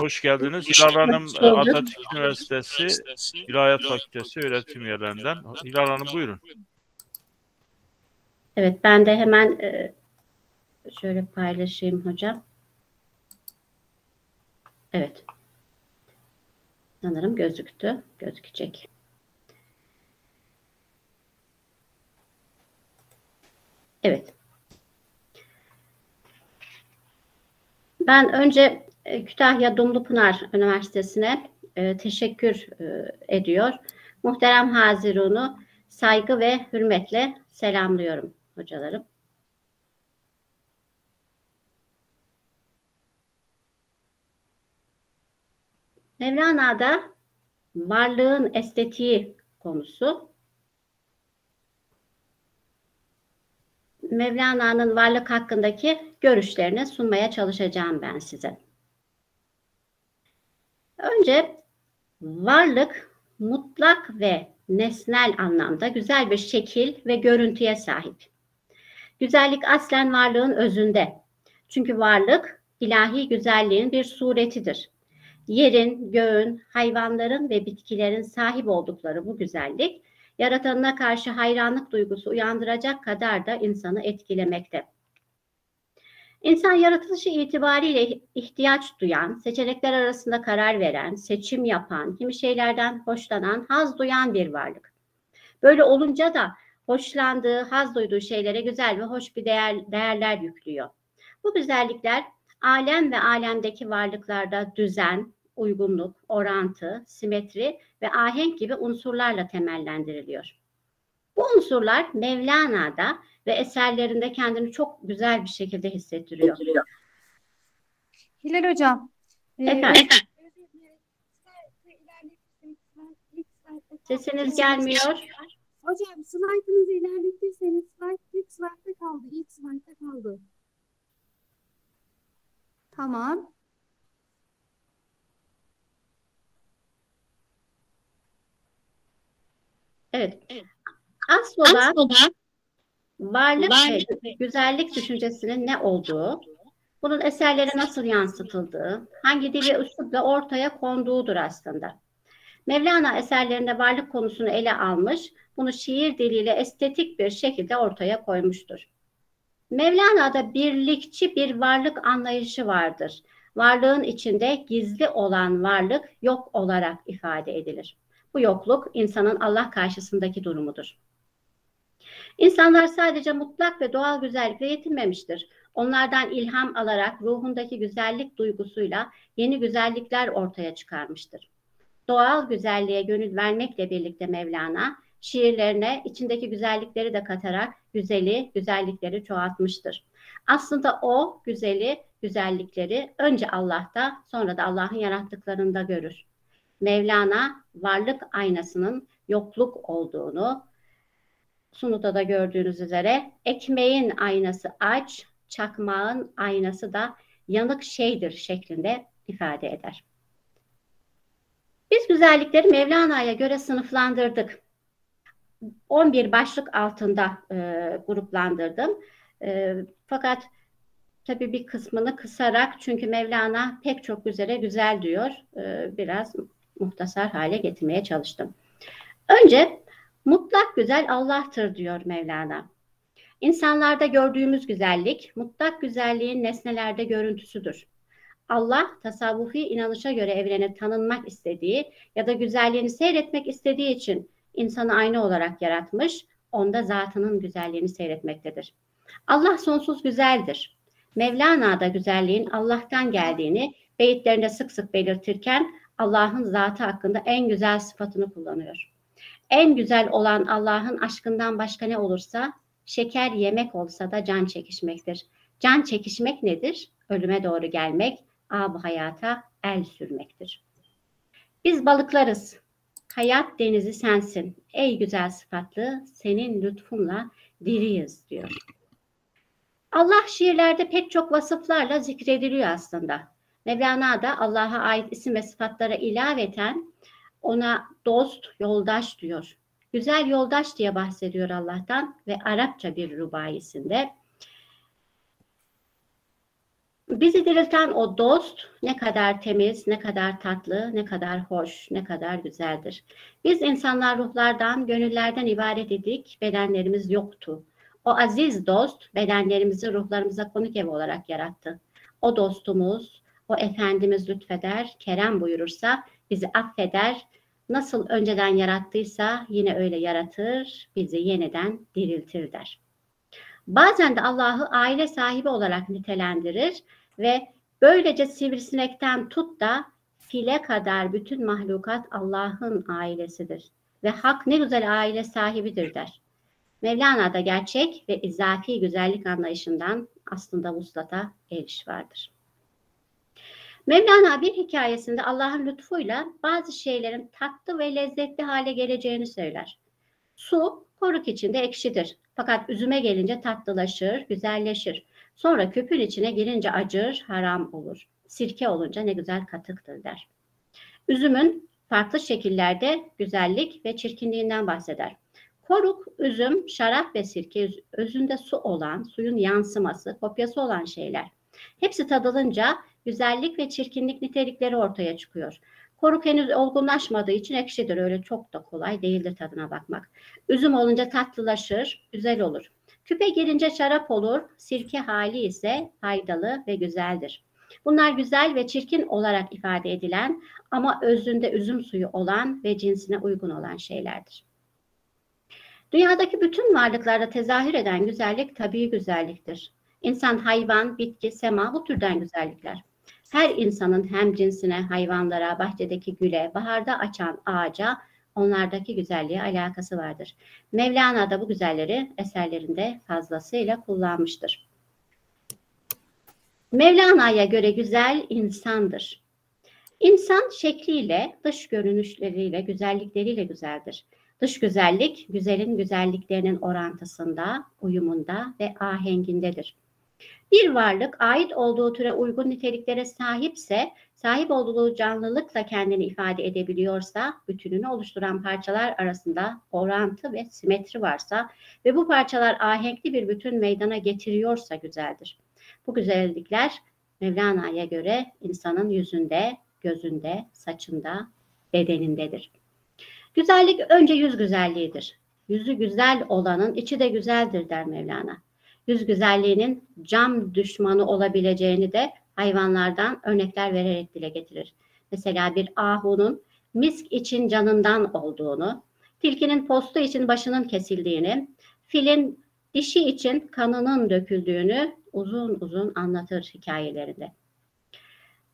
Hoş geldiniz. Hilal Hanım, Atatürk Üniversitesi İlahiyat Fakültesi öğretim üyelerinden. Hilal Hanım buyurun. Evet, ben de hemen şöyle paylaşayım hocam. Evet. Sanırım gözüktü. Gözükecek. Evet. Ben önce Kütahya Dumlupınar Üniversitesi'ne teşekkür ediyor. Muhterem Haziran'ı saygı ve hürmetle selamlıyorum hocalarım. Mevlana'da varlığın estetiği konusu. Mevlana'nın varlık hakkındaki görüşlerini sunmaya çalışacağım ben size. Önce varlık mutlak ve nesnel anlamda güzel bir şekil ve görüntüye sahip. Güzellik aslen varlığın özünde. Çünkü varlık ilahi güzelliğin bir suretidir. Yerin, göğün, hayvanların ve bitkilerin sahip oldukları bu güzellik, yaratanına karşı hayranlık duygusu uyandıracak kadar da insanı etkilemekte. İnsan yaratılışı itibariyle ihtiyaç duyan, seçenekler arasında karar veren, seçim yapan, kimi şeylerden hoşlanan, haz duyan bir varlık. Böyle olunca da hoşlandığı, haz duyduğu şeylere güzel ve hoş bir değerler yüklüyor. Bu güzellikler alem ve alemdeki varlıklarda düzen, uygunluk, orantı, simetri ve ahenk gibi unsurlarla temellendiriliyor. Bu unsurlar Mevlana'da ve eserlerinde kendini çok güzel bir şekilde hissettiriyor. Hilal Hocam. Efendim. Sesiniz gelmiyor. Hocam slaytınızı ilerletirseniz slayt ilk slaytta kaldı. İlk slaytta kaldı. Tamam. Evet. Aslında varlık ve güzellik düşüncesinin ne olduğu, bunun eserlere nasıl yansıtıldığı, hangi dil ve üslupla ortaya konduğudur aslında. Mevlana eserlerinde varlık konusunu ele almış, bunu şiir diliyle estetik bir şekilde ortaya koymuştur. Mevlana'da birlikçi bir varlık anlayışı vardır. Varlığın içinde gizli olan varlık yok olarak ifade edilir. Bu yokluk insanın Allah karşısındaki durumudur. İnsanlar sadece mutlak ve doğal güzellikle yetinmemiştir. Onlardan ilham alarak ruhundaki güzellik duygusuyla yeni güzellikler ortaya çıkarmıştır. Doğal güzelliğe gönül vermekle birlikte Mevlana, şiirlerine içindeki güzellikleri de katarak güzellikleri çoğaltmıştır. Aslında o güzellikleri önce Allah'ta, sonra da Allah'ın yarattıklarında görür. Mevlana varlık aynasının yokluk olduğunu, sunuda da gördüğünüz üzere ekmeğin aynası aç, çakmağın aynası da yanık şeydir şeklinde ifade eder. Biz güzellikleri Mevlana'ya göre sınıflandırdık. 11 başlık altında gruplandırdım. Fakat tabii bir kısmını kısarak, çünkü Mevlana pek çok üzere güzel diyor. Biraz muhtasar hale getirmeye çalıştım. Önce mutlak güzel Allah'tır diyor Mevlana. İnsanlarda gördüğümüz güzellik, mutlak güzelliğin nesnelerde görüntüsüdür. Allah, tasavvufi inanışa göre evrene tanınmak istediği ya da güzelliğini seyretmek istediği için insanı ayna olarak yaratmış, onda zatının güzelliğini seyretmektedir. Allah sonsuz güzeldir. Mevlana'da güzelliğin Allah'tan geldiğini beyitlerinde sık sık belirtirken Allah'ın zatı hakkında en güzel sıfatını kullanıyor. En güzel olan Allah'ın aşkından başka ne olursa, şeker yemek olsa da can çekişmektir. Can çekişmek nedir? Ölüme doğru gelmek, ab hayata el sürmektir. Biz balıklarız. Hayat denizi sensin. Ey güzel sıfatlı, senin lütfunla diriyiz diyor. Allah şiirlerde pek çok vasıflarla zikrediliyor aslında. Mevlana'da Allah'a ait isim ve sıfatlara ilaveten ona dost, yoldaş diyor. Güzel yoldaş diye bahsediyor Allah'tan ve Arapça bir rubaisinde. Bizi dirilten o dost ne kadar temiz, ne kadar tatlı, ne kadar hoş, ne kadar güzeldir. Biz insanlar ruhlardan, gönüllerden ibaret idik, bedenlerimiz yoktu. O aziz dost bedenlerimizi ruhlarımıza konuk ev olarak yarattı. O dostumuz, o Efendimiz lütfeder, kerem buyurursa bizi affeder. Nasıl önceden yarattıysa yine öyle yaratır, bizi yeniden diriltir der. Bazen de Allah'ı aile sahibi olarak nitelendirir ve böylece sivrisinekten tut da file kadar bütün mahlukat Allah'ın ailesidir. Ve hak ne güzel aile sahibidir der. Mevlana da gerçek ve izafi güzellik anlayışından aslında vuslata eriş vardır. Mevlana bir hikayesinde Allah'ın lütfuyla bazı şeylerin tatlı ve lezzetli hale geleceğini söyler. Su koruk içinde ekşidir. Fakat üzüme gelince tatlılaşır, güzelleşir. Sonra küpün içine girince acır, haram olur. Sirke olunca ne güzel katıktır der. Üzümün farklı şekillerde güzellik ve çirkinliğinden bahseder. Koruk, üzüm, şarap ve sirke özünde su olan, suyun yansıması, kopyası olan şeyler. Hepsi tadılınca güzellik ve çirkinlik nitelikleri ortaya çıkıyor. Koruk henüz olgunlaşmadığı için ekşidir. Öyle çok da kolay değildir tadına bakmak. Üzüm olunca tatlılaşır, güzel olur. Küpe girince şarap olur, sirke hali ise faydalı ve güzeldir. Bunlar güzel ve çirkin olarak ifade edilen ama özünde üzüm suyu olan ve cinsine uygun olan şeylerdir. Dünyadaki bütün varlıklarda tezahür eden güzellik tabii güzelliktir. İnsan, hayvan, bitki, sema bu türden güzellikler. Her insanın hem cinsine, hayvanlara, bahçedeki güle, baharda açan ağaca, onlardaki güzelliğe alakası vardır. Mevlana da bu güzelleri eserlerinde fazlasıyla kullanmıştır. Mevlana'ya göre güzel insandır. İnsan şekliyle, dış görünüşleriyle, güzellikleriyle güzeldir. Dış güzellik, güzelin güzelliklerinin orantısında, uyumunda ve ahengindedir. Bir varlık ait olduğu türe uygun niteliklere sahipse, sahip olduğu canlılıkla kendini ifade edebiliyorsa, bütününü oluşturan parçalar arasında orantı ve simetri varsa ve bu parçalar ahenkli bir bütün meydana getiriyorsa güzeldir. Bu güzellikler Mevlana'ya göre insanın yüzünde, gözünde, saçında, bedenindedir. Güzellik önce yüz güzelliğidir. Yüzü güzel olanın içi de güzeldir der Mevlana. Yüz güzelliğinin cam düşmanı olabileceğini de hayvanlardan örnekler vererek dile getirir. Mesela bir ahunun misk için canından olduğunu, tilkinin postu için başının kesildiğini, filin dişi için kanının döküldüğünü uzun uzun anlatır hikayelerinde.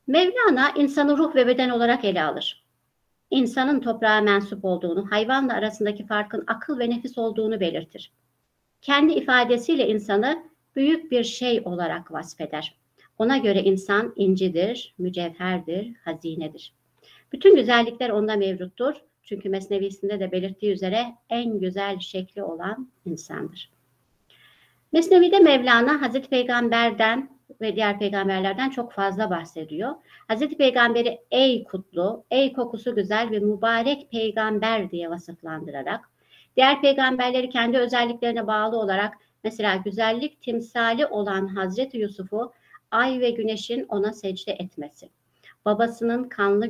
Mevlana insanı ruh ve beden olarak ele alır. İnsanın toprağa mensup olduğunu, hayvanla arasındaki farkın akıl ve nefis olduğunu belirtir. Kendi ifadesiyle insanı büyük bir şey olarak vasfeder. Ona göre insan incidir, mücevherdir, hazinedir. Bütün güzellikler onda mevcuttur. Çünkü Mesnevisinde de belirttiği üzere en güzel şekli olan insandır. Mesnevi'de Mevlana Hz. Peygamber'den ve diğer peygamberlerden çok fazla bahsediyor. Hz. Peygamber'i ey kutlu, ey kokusu güzel ve mübarek peygamber diye vasıflandırarak, diğer peygamberleri kendi özelliklerine bağlı olarak mesela güzellik timsali olan Hz. Yusuf'u ay ve güneşin ona secde etmesi, babasına kanlı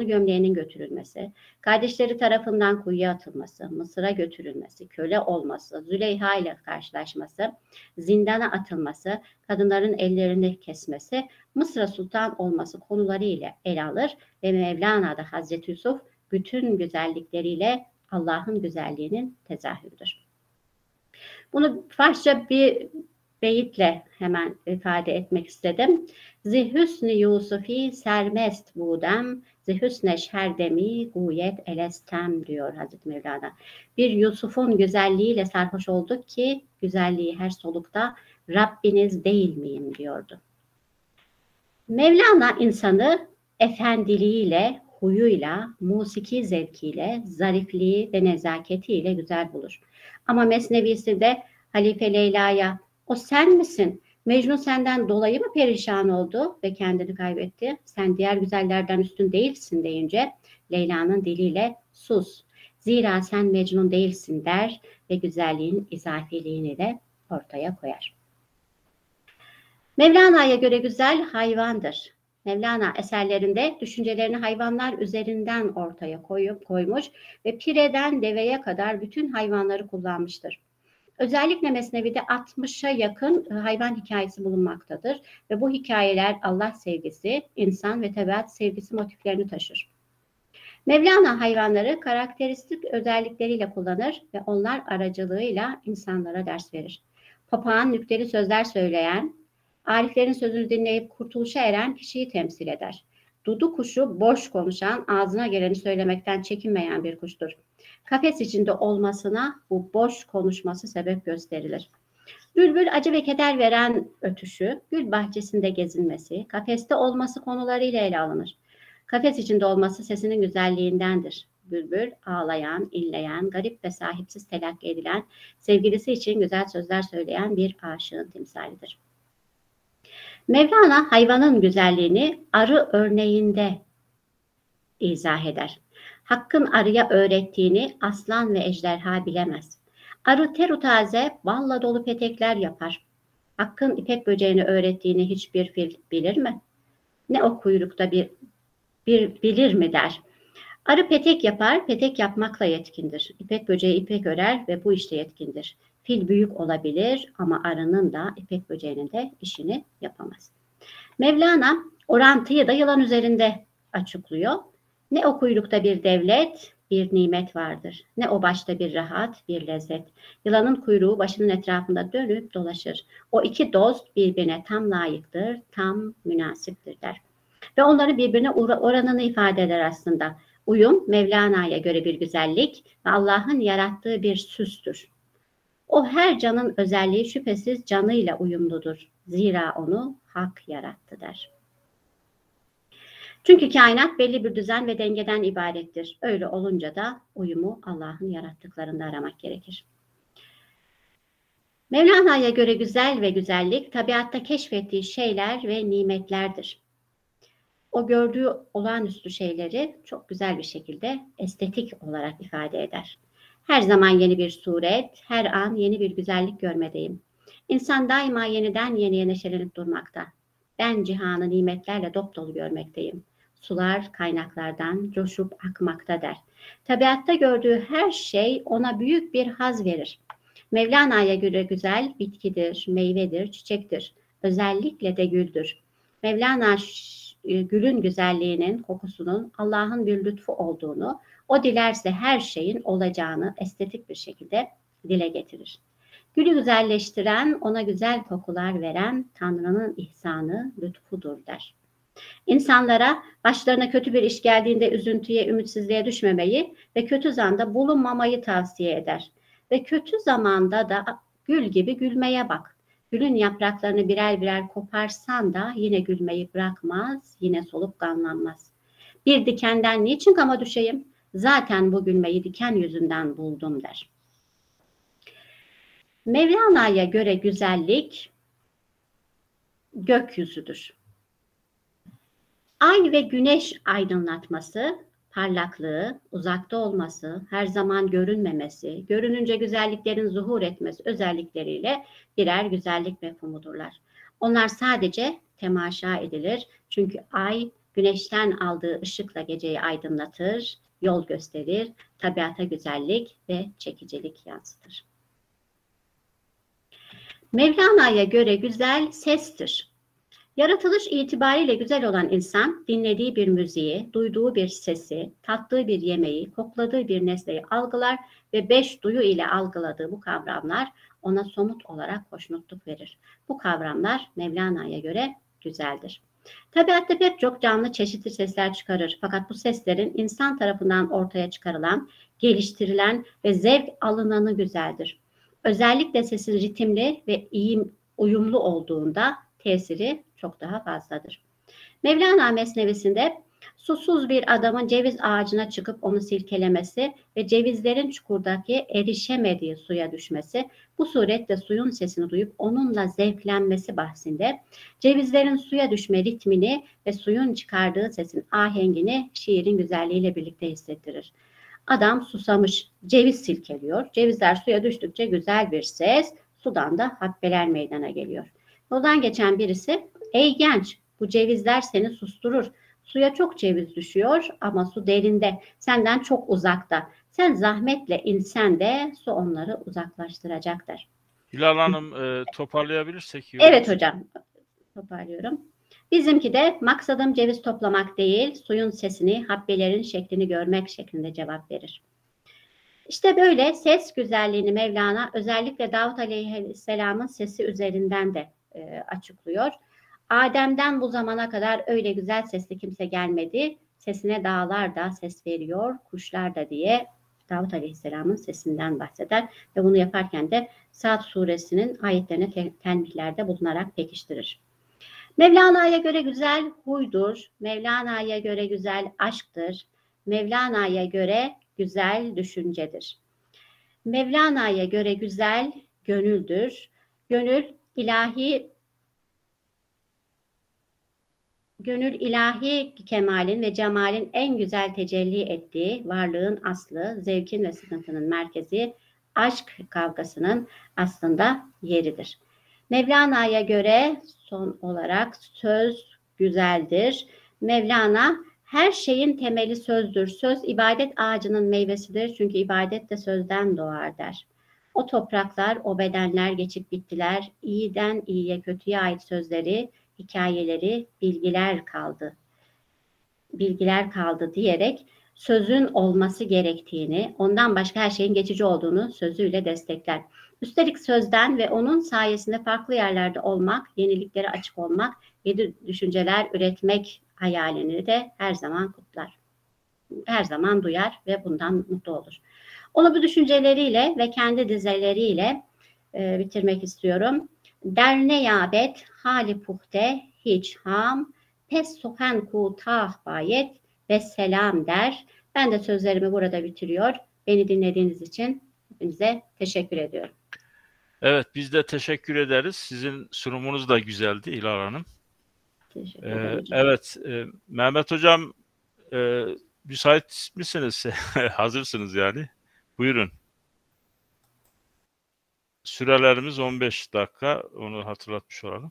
gömleğinin götürülmesi, kardeşleri tarafından kuyuya atılması, Mısır'a götürülmesi, köle olması, Züleyha ile karşılaşması, zindana atılması, kadınların ellerini kesmesi, Mısır'a sultan olması konuları ile ele alır ve Mevlana'da Hz. Yusuf bütün güzellikleriyle Allah'ın güzelliğinin tezahürüdür. Bunu Farsça bir beyitle hemen ifade etmek istedim. Zihüsnü Yusufi sermest budem, zihüsne şerdemi guyet elestem diyor Hazreti Mevlana. Bir Yusuf'un güzelliğiyle sarhoş olduk ki güzelliği her solukta Rabbiniz değil miyim diyordu. Mevlana insanı efendiliğiyle, huyuyla, musiki zevkiyle, zarifliği ve nezaketiyle güzel bulur. Ama Mesnevisi de Halife Leyla'ya o sen misin? Mecnun senden dolayı mı perişan oldu ve kendini kaybetti? Sen diğer güzellerden üstün değilsin deyince Leyla'nın diliyle sus. Zira sen Mecnun değilsin der ve güzelliğin izafiliğini de ortaya koyar. Mevlana'ya göre güzel hayvandır. Mevlana eserlerinde düşüncelerini hayvanlar üzerinden ortaya koymuş ve pireden deveye kadar bütün hayvanları kullanmıştır. Özellikle Mesnevi'de 60'a yakın hayvan hikayesi bulunmaktadır ve bu hikayeler Allah sevgisi, insan ve tabiat sevgisi motiflerini taşır. Mevlana hayvanları karakteristik özellikleriyle kullanır ve onlar aracılığıyla insanlara ders verir. Papağan nükteli sözler söyleyen, ariflerin sözünü dinleyip kurtuluşa eren kişiyi temsil eder. Dudu kuşu boş konuşan, ağzına geleni söylemekten çekinmeyen bir kuştur. Kafes içinde olmasına bu boş konuşması sebep gösterilir. Bülbül acı ve keder veren ötüşü, gül bahçesinde gezinmesi, kafeste olması konularıyla ele alınır. Kafes içinde olması sesinin güzelliğindendir. Bülbül ağlayan, inleyen, garip ve sahipsiz telakki edilen, sevgilisi için güzel sözler söyleyen bir aşığın timsalidir. Mevlana hayvanın güzelliğini arı örneğinde izah eder. Hakkın arıya öğrettiğini aslan ve ejderha bilemez. Arı terutaze balla dolu petekler yapar. Hakkın ipek böceğini öğrettiğini hiçbir fil bilir mi? Ne o kuyrukta bir bilir mi der. Arı petek yapar, petek yapmakla yetkindir. İpek böceği ipek örer ve bu işte yetkindir. Fil büyük olabilir ama arının da ipek böceğinin de işini yapamaz. Mevlana orantıyı da yılan üzerinde açıklıyor. Ne o kuyrukta bir devlet, bir nimet vardır. Ne o başta bir rahat, bir lezzet. Yılanın kuyruğu başının etrafında dönüp dolaşır. O iki dost birbirine tam layıktır, tam münasiptir der. Ve onların birbirine oranını ifade eder aslında. Uyum Mevlana'ya göre bir güzellik ve Allah'ın yarattığı bir süstür. O her canın özelliği şüphesiz canıyla uyumludur. Zira onu hak yarattı der. Çünkü kainat belli bir düzen ve dengeden ibarettir. Öyle olunca da uyumu Allah'ın yarattıklarında aramak gerekir. Mevlana'ya göre güzel ve güzellik tabiatta keşfettiği şeyler ve nimetlerdir. O gördüğü olağanüstü şeyleri çok güzel bir şekilde estetik olarak ifade eder. Her zaman yeni bir suret, her an yeni bir güzellik görmedeyim. İnsan daima yeniden yeniye neşelenip durmakta. Ben cihanı nimetlerle dopdolu görmekteyim. Sular kaynaklardan coşup akmakta der. Tabiatta gördüğü her şey ona büyük bir haz verir. Mevlana'ya göre güzel bitkidir, meyvedir, çiçektir. Özellikle de güldür. Mevlana gülün güzelliğinin, kokusunun Allah'ın bir lütfu olduğunu, o dilerse her şeyin olacağını estetik bir şekilde dile getirir. Gülü güzelleştiren, ona güzel kokular veren Tanrı'nın ihsanı, lütfudur der. İnsanlara başlarına kötü bir iş geldiğinde üzüntüye, ümitsizliğe düşmemeyi ve kötü zanda bulunmamayı tavsiye eder. Ve kötü zamanda da gül gibi gülmeye bak. Gülün yapraklarını birer birer koparsan da yine gülmeyi bırakmaz, yine solup ganlanmaz. Bir dikenden niçin kama düşeyim? Zaten bu gülmeyi diken yüzünden buldum der. Mevlana'ya göre güzellik gökyüzüdür. Ay ve güneş aydınlatması, parlaklığı, uzakta olması, her zaman görünmemesi, görününce güzelliklerin zuhur etmesi özellikleriyle birer güzellik mefhumudurlar. Onlar sadece temaşa edilir. Çünkü ay güneşten aldığı ışıkla geceyi aydınlatır, yol gösterir, tabiata güzellik ve çekicilik yansıtır. Mevlana'ya göre güzel sestir. Yaratılış itibariyle güzel olan insan, dinlediği bir müziği, duyduğu bir sesi, tattığı bir yemeği, kokladığı bir nesneyi algılar ve 5 duyu ile algıladığı bu kavramlar ona somut olarak hoşnutluk verir. Bu kavramlar Mevlana'ya göre güzeldir. Tabiatta pek çok canlı çeşitli sesler çıkarır. Fakat bu seslerin insan tarafından ortaya çıkarılan, geliştirilen ve zevk alınanı güzeldir. Özellikle sesin ritimli ve iyi uyumlu olduğunda tesiri çok daha fazladır. Mevlana Mesnevisinde susuz bir adamın ceviz ağacına çıkıp onu silkelemesi ve cevizlerin çukurdaki erişemediği suya düşmesi, bu suretle suyun sesini duyup onunla zevklenmesi bahsinde cevizlerin suya düşme ritmini ve suyun çıkardığı sesin ahengini şiirin güzelliğiyle birlikte hissettirir. Adam susamış, ceviz silkeliyor, cevizler suya düştükçe güzel bir ses, sudan da habbeler meydana geliyor. Yoldan geçen birisi, "Ey genç, bu cevizler seni susturur. Suya çok ceviz düşüyor ama su derinde, senden çok uzakta. Sen zahmetle insen de su onları uzaklaştıracaktır." Hilal Hanım, toparlayabilirsek. Evet hocam, toparlıyorum. Bizimki de "maksadım ceviz toplamak değil, suyun sesini, habbelerin şeklini görmek" şeklinde cevap verir. İşte böyle ses güzelliğini Mevlana özellikle Davut Aleyhisselam'ın sesi üzerinden de açıklıyor. "Adem'den bu zamana kadar öyle güzel sesli kimse gelmedi. Sesine dağlar da ses veriyor, kuşlar da" diye Davut Aleyhisselam'ın sesinden bahseder. Ve bunu yaparken de Sa'd Suresinin ayetlerine tenbihlerde bulunarak pekiştirir. Mevlana'ya göre güzel huydur, Mevlana'ya göre güzel aşktır, Mevlana'ya göre güzel düşüncedir. Mevlana'ya göre güzel gönüldür. Gönül ilahi kemalin ve cemalin en güzel tecelli ettiği, varlığın aslı, zevkin ve sıkıntının merkezi, aşk kavgasının aslında yeridir. Mevlana'ya göre son olarak söz güzeldir. Mevlana, "her şeyin temeli sözdür. Söz ibadet ağacının meyvesidir. Çünkü ibadet de sözden doğar" der. "O topraklar, o bedenler geçip bittiler. İyiden iyiye, kötüye ait sözleri, hikayeleri, bilgiler kaldı diyerek sözün olması gerektiğini, ondan başka her şeyin geçici olduğunu sözüyle destekler. Üstelik sözden ve onun sayesinde farklı yerlerde olmak, yeniliklere açık olmak, yeni düşünceler üretmek hayalini de her zaman kutlar. Her zaman duyar ve bundan mutlu olur." Onu bu düşünceleriyle ve kendi dizeleriyle bitirmek istiyorum. "Der ne yabet, hali puhte, hiç ham, pes sohen ku tah bayet ve selam" der. Ben de sözlerimi burada bitiriyor. Beni dinlediğiniz için hepinize teşekkür ediyorum. Evet, biz de teşekkür ederiz. Sizin sunumunuz da güzeldi Hilal Hanım. Teşekkür ederim. Evet, Mehmet Hocam, müsait misiniz? Hazırsınız yani. Buyurun. Sürelerimiz 15 dakika. Onu hatırlatmış olalım.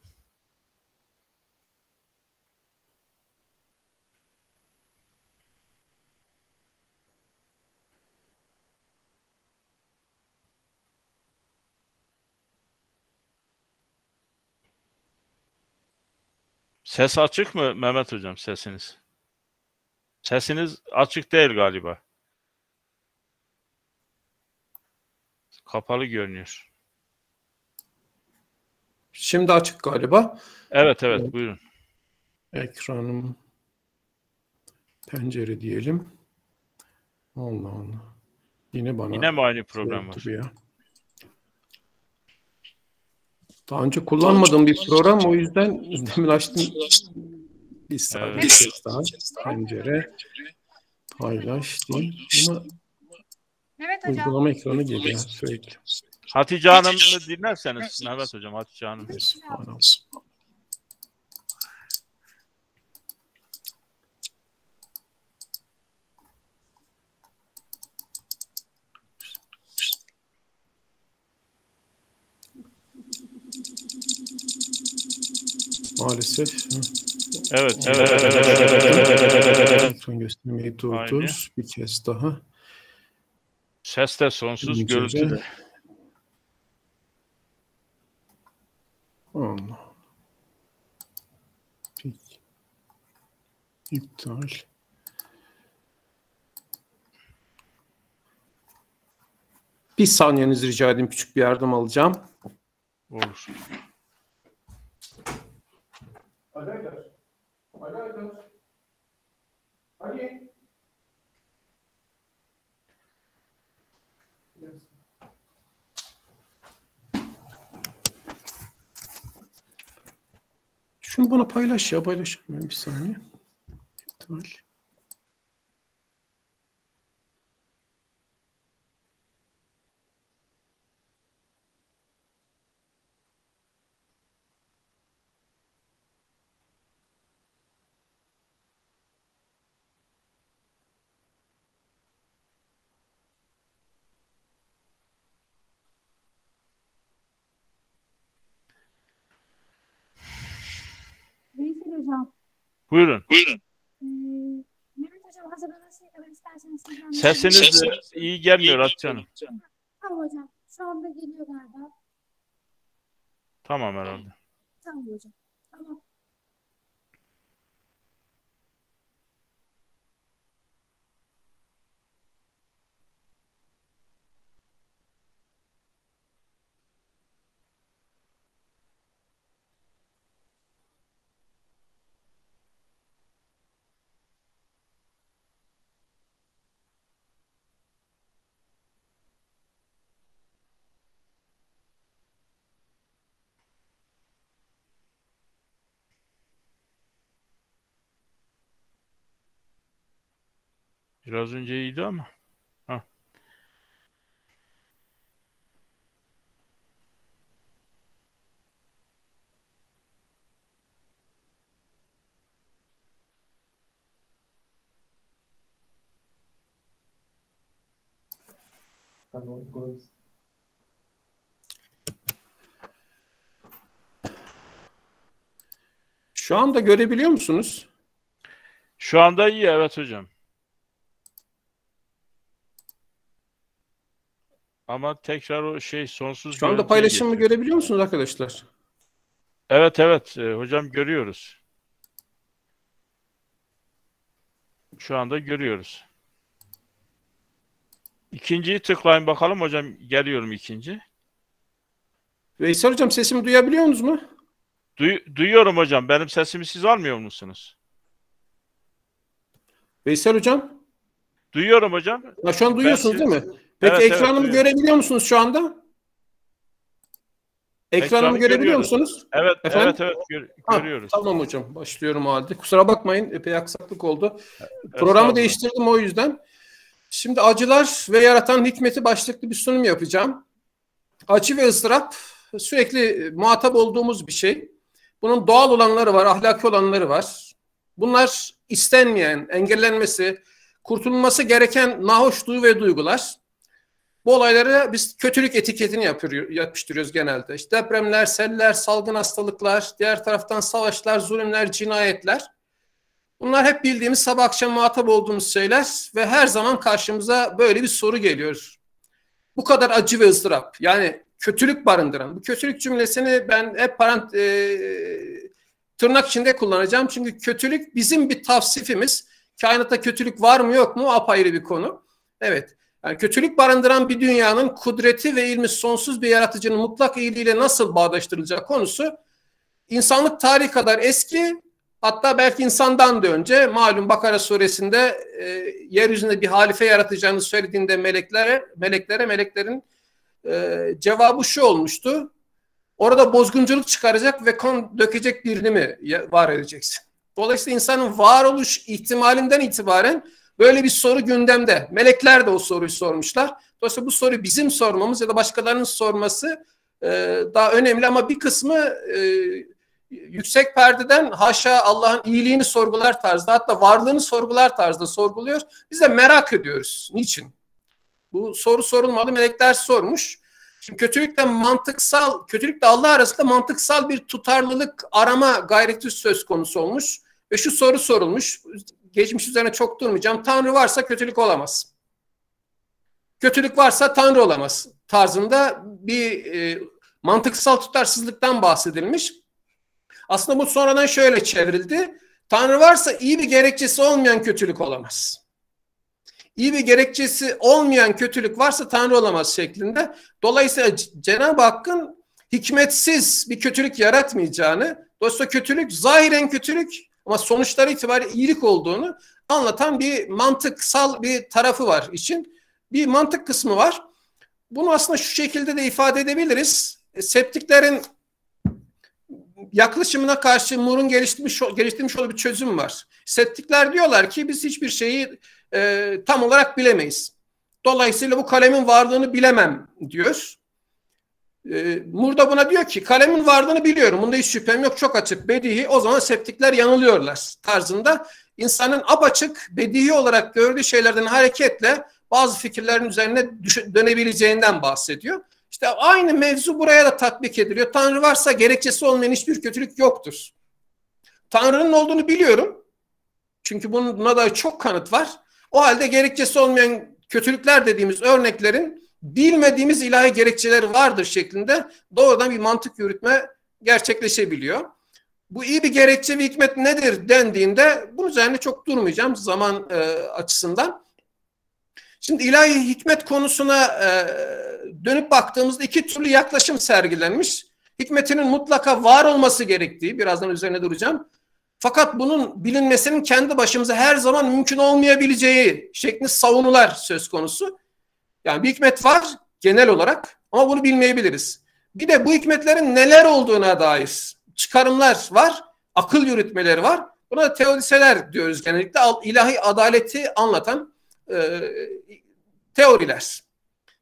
Ses açık mı Mehmet Hocam, sesiniz? Sesiniz açık değil galiba. Kapalı görünüyor. Şimdi açık galiba. Evet, buyurun. Ekranım, pencere diyelim. Allah Allah. Yine mi aynı program var? Ya. Daha önce kullanmadığım bir program, o yüzden demin açtım. Bir saniye daha. Pencere paylaştım. Ama Mehmet Hocam, uygulama ekranı geliyor sürekli. Hatice Hanım'ı dinlerseniz. Mehmet Hocam, Hatice Hanım. Maalesef. Evet. Son göstermeyi durdur. Bir kez daha. Ses de sonsuz, görüntü de. Allah. Peki. İptal. Bir saniyenizi rica edeyim. Küçük bir yardım alacağım. Olur. Hadi. Şunu bana paylaş ya, paylaşamıyorum, bir saniye. Tamam. hocam. Buyurun. Mehmet hocam, hazır bana şey demek isterseniz. Sesiniz iyi gelmiyor Hatice Hanım. Tamam hocam. Şu anda geliyor galiba. Tamam herhalde. Tamam hocam. Tamam. Biraz önce iyiydi ama. Heh. Şu anda görebiliyor musunuz? Şu anda iyi, evet hocam. Ama tekrar o şey sonsuz. Şu anda paylaşımı geçiyor. Görebiliyor musunuz arkadaşlar? Evet evet hocam, görüyoruz. Şu anda görüyoruz. İkinciyi tıklayın bakalım hocam, geliyorum ikinci. Veysel hocam, sesimi duyabiliyor musunuz mu? Duyuyorum hocam, benim sesimi siz almıyor musunuz? Veysel hocam? Duyuyorum hocam. Ya şu an duyuyorsunuz değil mi? Peki evet, ekranımı görebiliyor musunuz şu anda? Ekranımı görebiliyor musunuz? Evet, efendim? Evet, evet görüyoruz. Ha, tamam hocam, başlıyorum o halde. Kusura bakmayın, epey aksaklık oldu. Evet, programı değiştirdim o yüzden. Şimdi acılar ve yaratan hikmeti başlıklı bir sunum yapacağım. Acı ve ıstırap sürekli muhatap olduğumuz bir şey. Bunun doğal olanları var, ahlaki olanları var. Bunlar istenmeyen, engellenmesi, kurtulması gereken nahoş duyu ve duygular. Bu olaylara biz kötülük etiketini yapıştırıyoruz genelde. İşte depremler, seller, salgın hastalıklar, diğer taraftan savaşlar, zulümler, cinayetler. Bunlar hep bildiğimiz sabah akşam muhatap olduğumuz şeyler ve her zaman karşımıza böyle bir soru geliyor. Bu kadar acı ve ızdırap, yani kötülük barındıran. Bu kötülük cümlesini ben hep tırnak içinde kullanacağım. Çünkü kötülük bizim bir tavsifimiz. Kainatta kötülük var mı yok mu apayrı bir konu. Evet. Yani kötülük barındıran bir dünyanın kudreti ve ilmi sonsuz bir yaratıcının mutlak iyiliğiyle nasıl bağdaştırılacağı konusu insanlık tarihi kadar eski, hatta belki insandan da önce. Malum Bakara Suresi'nde yeryüzünde bir halife yaratacağını söylediğinde meleklerin cevabı şu olmuştu: orada bozgunculuk çıkaracak ve kan dökecek birini mi var edeceksin? Dolayısıyla insanın varoluş ihtimalinden itibaren böyle bir soru gündemde. Melekler de o soruyu sormuşlar. Dolayısıyla bu soruyu bizim sormamız ya da başkalarının sorması daha önemli, ama bir kısmı yüksek perdeden haşa Allah'ın iyiliğini sorgular tarzda, hatta varlığını sorgular tarzda sorguluyor. Biz de merak ediyoruz. Niçin? Bu soru sorulmalı. Melekler sormuş. Şimdi kötülükle Allah arasında mantıksal bir tutarlılık arama gayreti söz konusu olmuş ve şu soru sorulmuş. Geçmiş üzerine çok durmayacağım. Tanrı varsa kötülük olamaz. Kötülük varsa Tanrı olamaz tarzında bir mantıksal tutarsızlıktan bahsedilmiş. Aslında bu sonradan şöyle çevrildi: Tanrı varsa iyi bir gerekçesi olmayan kötülük olamaz. İyi bir gerekçesi olmayan kötülük varsa Tanrı olamaz şeklinde. Dolayısıyla Cenab-ı Hakk'ın hikmetsiz bir kötülük yaratmayacağını, dolayısıyla kötülük zahiren kötülük ama sonuçları itibariyle iyilik olduğunu anlatan bir mantıksal bir tarafı var için. Bir mantık kısmı var. Bunu aslında şu şekilde de ifade edebiliriz. Septiklerin yaklaşımına karşı Moore'un geliştirmiş olduğu bir çözüm var. Septikler diyorlar ki biz hiçbir şeyi tam olarak bilemeyiz. Dolayısıyla bu kalemin varlığını bilemem diyor. Moore da buna diyor ki kalemin varlığını biliyorum. Bunda hiç şüphem yok. Çok açık, bedihi. O zaman septikler yanılıyorlar tarzında. İnsanın apaçık, bedihi olarak gördüğü şeylerden hareketle bazı fikirlerin üzerine dönebileceğinden bahsediyor. İşte aynı mevzu buraya da tatbik ediliyor. Tanrı varsa gerekçesi olmayan hiçbir kötülük yoktur. Tanrı'nın olduğunu biliyorum. Çünkü buna dair çok kanıt var. O halde gerekçesi olmayan kötülükler dediğimiz örneklerin bilmediğimiz ilahi gerekçeleri vardır şeklinde doğrudan bir mantık yürütme gerçekleşebiliyor. Bu iyi bir gerekçe ve hikmet nedir dendiğinde bunun üzerine çok durmayacağım zaman açısından. Şimdi ilahi hikmet konusuna dönüp baktığımızda iki türlü yaklaşım sergilenmiş. Hikmetinin mutlaka var olması gerektiği, birazdan üzerine duracağım. Fakat bunun bilinmesinin kendi başımıza her zaman mümkün olmayabileceği şeklinde savunular söz konusu. Yani bir hikmet var genel olarak ama bunu bilmeyebiliriz. Bir de bu hikmetlerin neler olduğuna dair çıkarımlar var, akıl yürütmeleri var. Buna da teodiseler diyoruz genellikle, ilahi adaleti anlatan teoriler.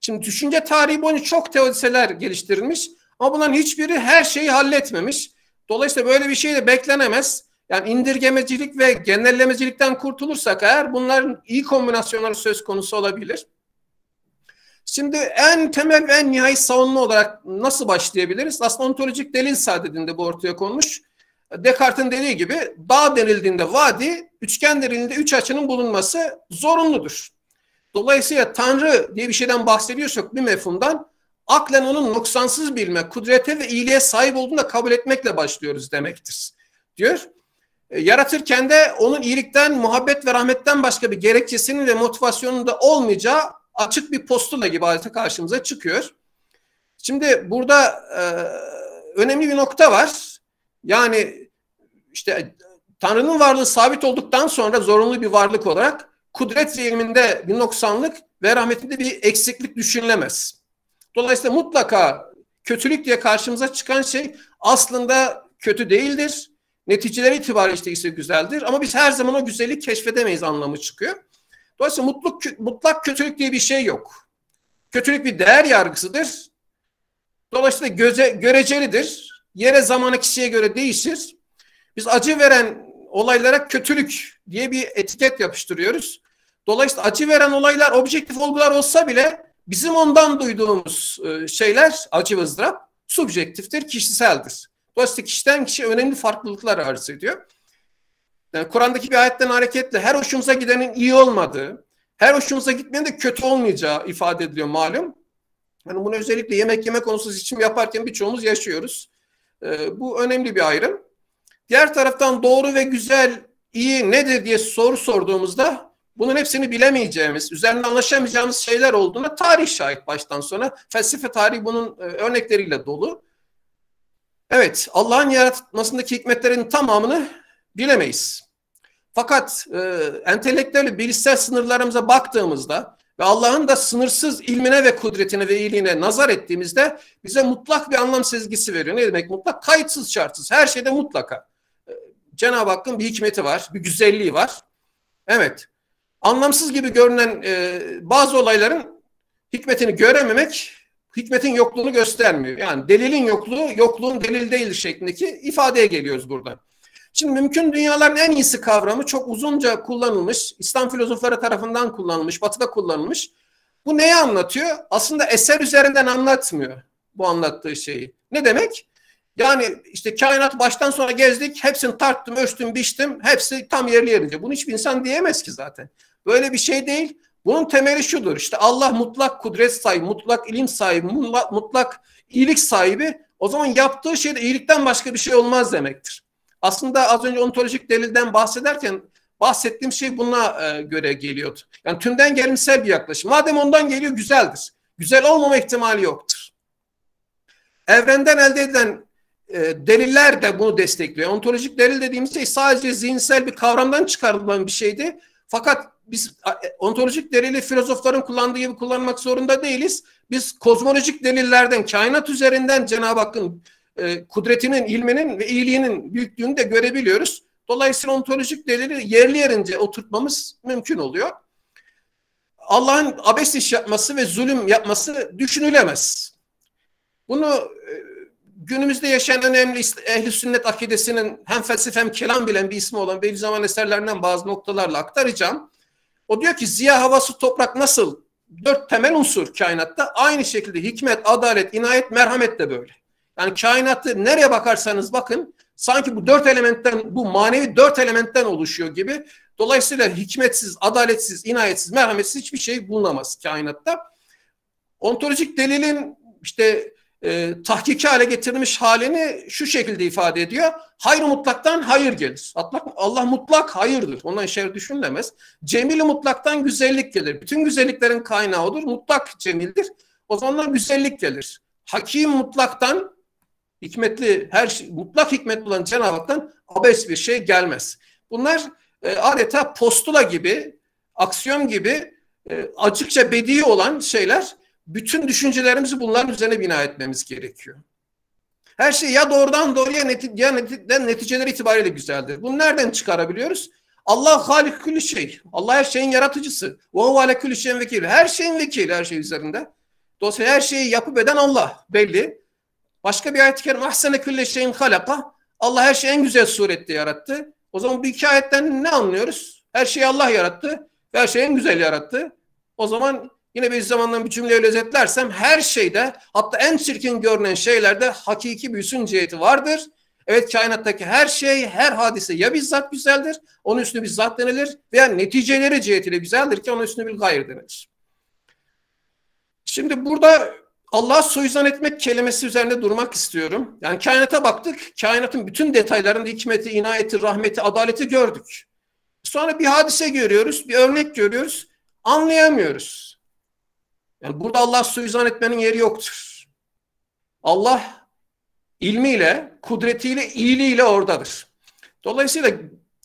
Şimdi düşünce tarihi boyunca çok teodiseler geliştirilmiş ama bunların hiçbiri her şeyi halletmemiş. Dolayısıyla böyle bir şey de beklenemez. Yani indirgemecilik ve genellemecilikten kurtulursak eğer bunların iyi kombinasyonları söz konusu olabilir. Şimdi en temel ve en nihai savunma olarak nasıl başlayabiliriz? Aslında ontolojik delil sadedinde bu ortaya konmuş. Descartes'in dediği gibi dağ denildiğinde vadi, üçgen denildiğinde üç açının bulunması zorunludur. Dolayısıyla Tanrı diye bir şeyden bahsediyorsak bir mefhumdan, aklen onun noksansız bilme, kudrete ve iyiliğe sahip olduğunu da kabul etmekle başlıyoruz demektir diyor. Yaratırken de onun iyilikten, muhabbet ve rahmetten başka bir gerekçesinin ve motivasyonunun da olmayacağı açık bir postula gibi adeta karşımıza çıkıyor. Şimdi burada önemli bir nokta var. Yani işte Tanrı'nın varlığı sabit olduktan sonra zorunlu bir varlık olarak kudret ve ilminde bir noksanlık ve rahmetinde bir eksiklik düşünülemez. Dolayısıyla mutlaka kötülük diye karşımıza çıkan şey aslında kötü değildir. Neticeleri itibariyle işte ise güzeldir. Ama biz her zaman o güzelliği keşfedemeyiz anlamı çıkıyor. Dolayısıyla mutlak kötülük diye bir şey yok. Kötülük bir değer yargısıdır. Dolayısıyla görecelidir. Yere, zamana, kişiye göre değişir. Biz acı veren olaylara kötülük diye bir etiket yapıştırıyoruz. Dolayısıyla acı veren olaylar objektif olgular olsa bile bizim ondan duyduğumuz şeyler, acı ve ızdırap, subjektiftir, kişiseldir. Dolayısıyla kişiden kişiye önemli farklılıklar arz ediyor. Yani Kur'an'daki bir ayetten hareketle her hoşumuza gidenin iyi olmadığı, her hoşumuza gitmenin de kötü olmayacağı ifade ediliyor malum. Yani bunu özellikle yemek yeme konusu seçim yaparken birçoğumuz yaşıyoruz. Bu önemli bir ayrım. Diğer taraftan doğru ve güzel, iyi nedir diye soru sorduğumuzda, bunun hepsini bilemeyeceğimiz, üzerine anlaşamayacağımız şeyler olduğuna tarih şahit baştan sona. Felsefe tarihi bunun örnekleriyle dolu. Evet, Allah'ın yaratmasındaki hikmetlerin tamamını bilemeyiz. Fakat entelektüel, bilişsel sınırlarımıza baktığımızda ve Allah'ın da sınırsız ilmine ve kudretine ve iyiliğine nazar ettiğimizde bize mutlak bir anlam sezgisi veriyor. Ne demek mutlak? Kayıtsız, şartsız. Her şeyde mutlaka. Cenab-ı Hakk'ın bir hikmeti var, bir güzelliği var. Evet. Anlamsız gibi görünen bazı olayların hikmetini görememek, hikmetin yokluğunu göstermiyor. Yani delilin yokluğu, yokluğun delil değil şeklindeki ifadeye geliyoruz burada. Şimdi mümkün dünyaların en iyisi kavramı çok uzunca kullanılmış, İslam filozofları tarafından kullanılmış, Batı'da kullanılmış. Bu neyi anlatıyor? Aslında eser üzerinden anlatmıyor bu anlattığı şeyi. Ne demek? Yani işte kainat baştan sona gezdik, hepsini tarttım, ölçtüm, biçtim, hepsi tam yerli yerince. Bunu hiçbir insan diyemez ki zaten. Böyle bir şey değil. Bunun temeli şudur. İşte Allah mutlak kudret sahibi, mutlak ilim sahibi, mutlak iyilik sahibi. O zaman yaptığı şey de iyilikten başka bir şey olmaz demektir. Aslında az önce ontolojik delilden bahsederken bahsettiğim şey buna göre geliyordu. Yani tümden gelimsel bir yaklaşım. Madem ondan geliyor güzeldir. Güzel olmama ihtimali yoktur. Evrenden elde edilen deliller de bunu destekliyor. Ontolojik delil dediğimiz şey sadece zihinsel bir kavramdan çıkarılan bir şeydi. Fakat biz ontolojik delili filozofların kullandığı gibi kullanmak zorunda değiliz. Biz kozmolojik delillerden, kainat üzerinden Cenab-ı Hakk'ın kudretinin, ilminin ve iyiliğinin büyüklüğünü de görebiliyoruz. Dolayısıyla ontolojik delili yerli yerince oturtmamız mümkün oluyor. Allah'ın abes iş yapması ve zulüm yapması düşünülemez. Bunu günümüzde yaşayan önemli ehl-i sünnet akidesinin hem felsefe hem kelam bilen bir ismi olan Bediüzzaman eserlerinden bazı noktalarla aktaracağım. O diyor ki ziya, hava, su, toprak nasıl? 4 temel unsur kainatta. Aynı şekilde hikmet, adalet, inayet, merhamet de böyle. Yani kainatı nereye bakarsanız bakın Sanki bu dört elementten, bu manevi dört elementten oluşuyor gibi. Dolayısıyla hikmetsiz, adaletsiz, inayetsiz, merhametsiz hiçbir şey bulunamaz kainatta. Ontolojik delilin işte tahkiki hale getirilmiş halini şu şekilde ifade ediyor. Hayır mutlaktan hayır gelir. Allah mutlak hayırdır. Ondan şer düşünülemez. Cemil-i mutlaktan güzellik gelir. Bütün güzelliklerin kaynağı odur. Mutlak cemildir. O zaman güzellik gelir. Hakim mutlaktan, hikmetli, her şey, mutlak hikmetli olan Cenab-ı Hak'tan abes bir şey gelmez. Bunlar adeta postula gibi, aksiyon gibi açıkça bedi olan şeyler. Bütün düşüncelerimizi bunların üzerine bina etmemiz gerekiyor. Her şey ya doğrudan doğruya neticeler itibariyle güzeldir. Bunu nereden çıkarabiliyoruz? Allah halik külli şey. Allah her şeyin yaratıcısı. Ve huve ale külli şeyin vekil. Her şeyin vekili, her şey üzerinde. Dolayısıyla her şeyi yapıp eden Allah belli. Başka bir ayet-i kerime ahsene külli şeyin halaka. Allah her şeyi en güzel surette yarattı. O zaman bu iki ayetten ne anlıyoruz? Her şeyi Allah yarattı. Her şeyi en güzel yarattı. O zaman yine Bediüzzaman'dan bir cümleyle özetlersem, her şeyde, hatta en çirkin görünen şeylerde hakiki bir hüsn ciheti vardır. Evet, kainattaki her şey, her hadise ya bizzat güzeldir, onun üstüne bizzat denilir, veya neticeleri cihetiyle güzeldir ki onun üstüne bir gayr denilir. Şimdi burada Allah'ı suizan etmek kelimesi üzerinde durmak istiyorum. Yani kainata baktık, kainatın bütün detaylarında hikmeti, inayeti, rahmeti, adaleti gördük. Sonra bir hadise görüyoruz, bir örnek görüyoruz, anlayamıyoruz. Yani burada Allah'ı suizan etmenin yeri yoktur. Allah ilmiyle, kudretiyle, iyiliğiyle oradadır. Dolayısıyla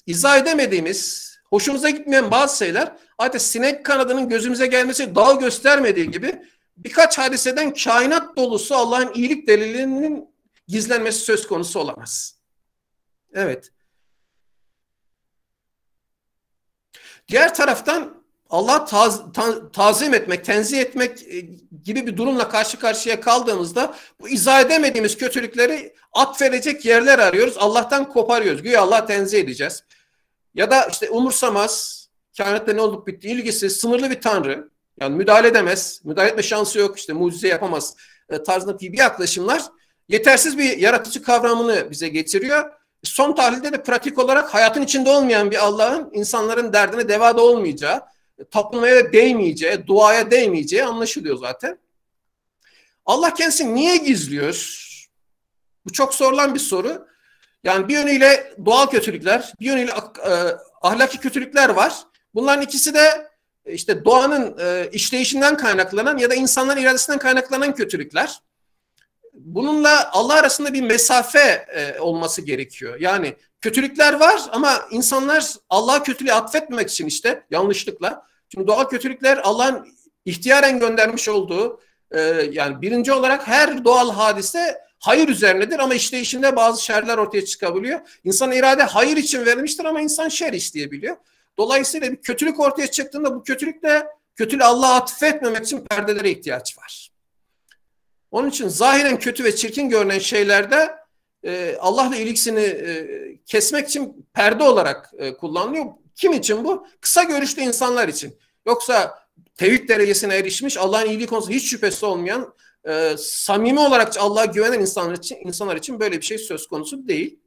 izah edemediğimiz, hoşumuza gitmeyen bazı şeyler, hatta sinek kanadının gözümüze gelmesi dağ göstermediği gibi birkaç hadiseden kainat dolusu Allah'ın iyilik delilinin gizlenmesi söz konusu olamaz. Evet. Diğer taraftan Allah'ı tazim etmek, tenzih etmek gibi bir durumla karşı karşıya kaldığımızda bu izah edemediğimiz kötülükleri atfedecek yerler arıyoruz. Allah'tan koparıyoruz. Güya Allah'ı tenzih edeceğiz. Ya da işte umursamaz, kainatta ne olup bitti, ilgisiz, sınırlı bir tanrı. Yani müdahale edemez, müdahale etme şansı yok, işte mucize yapamaz tarzındaki bir yaklaşımlar yetersiz bir yaratıcı kavramını bize getiriyor. Son tahlilde de pratik olarak hayatın içinde olmayan bir Allah'ın insanların derdine deva da olmayacağı, tapınmaya değmeyeceği, duaya değmeyeceği anlaşılıyor zaten. Allah kendisini niye gizliyor? Bu çok sorulan bir soru. Yani bir yönüyle doğal kötülükler, bir yönüyle ahlaki kötülükler var. Bunların ikisi de işte doğanın işleyişinden kaynaklanan ya da insanların iradesinden kaynaklanan kötülükler. Bununla Allah arasında bir mesafe olması gerekiyor. Yani kötülükler var ama insanlar Allah'a kötülüğü atfetmemek için işte yanlışlıkla. Çünkü doğal kötülükler Allah'ın ihtiyaren göndermiş olduğu, yani birinci olarak her doğal hadise hayır üzerinedir ama işleyişinde bazı şerler ortaya çıkabiliyor. İnsan irade hayır için verilmiştir ama insan şer işleyebiliyor. Dolayısıyla bir kötülük ortaya çıktığında bu kötülüğü Allah'a atfetmemek için perdelere ihtiyaç var. Onun için zahiren kötü ve çirkin görünen şeylerde Allah'la ilgisini kesmek için perde olarak kullanılıyor. Kim için bu? Kısa görüşlü insanlar için. Yoksa tevhid derecesine erişmiş, Allah'ın iyiliği konusunda hiç şüphesi olmayan, samimi olarak Allah'a güvenen insanlar için böyle bir şey söz konusu değil.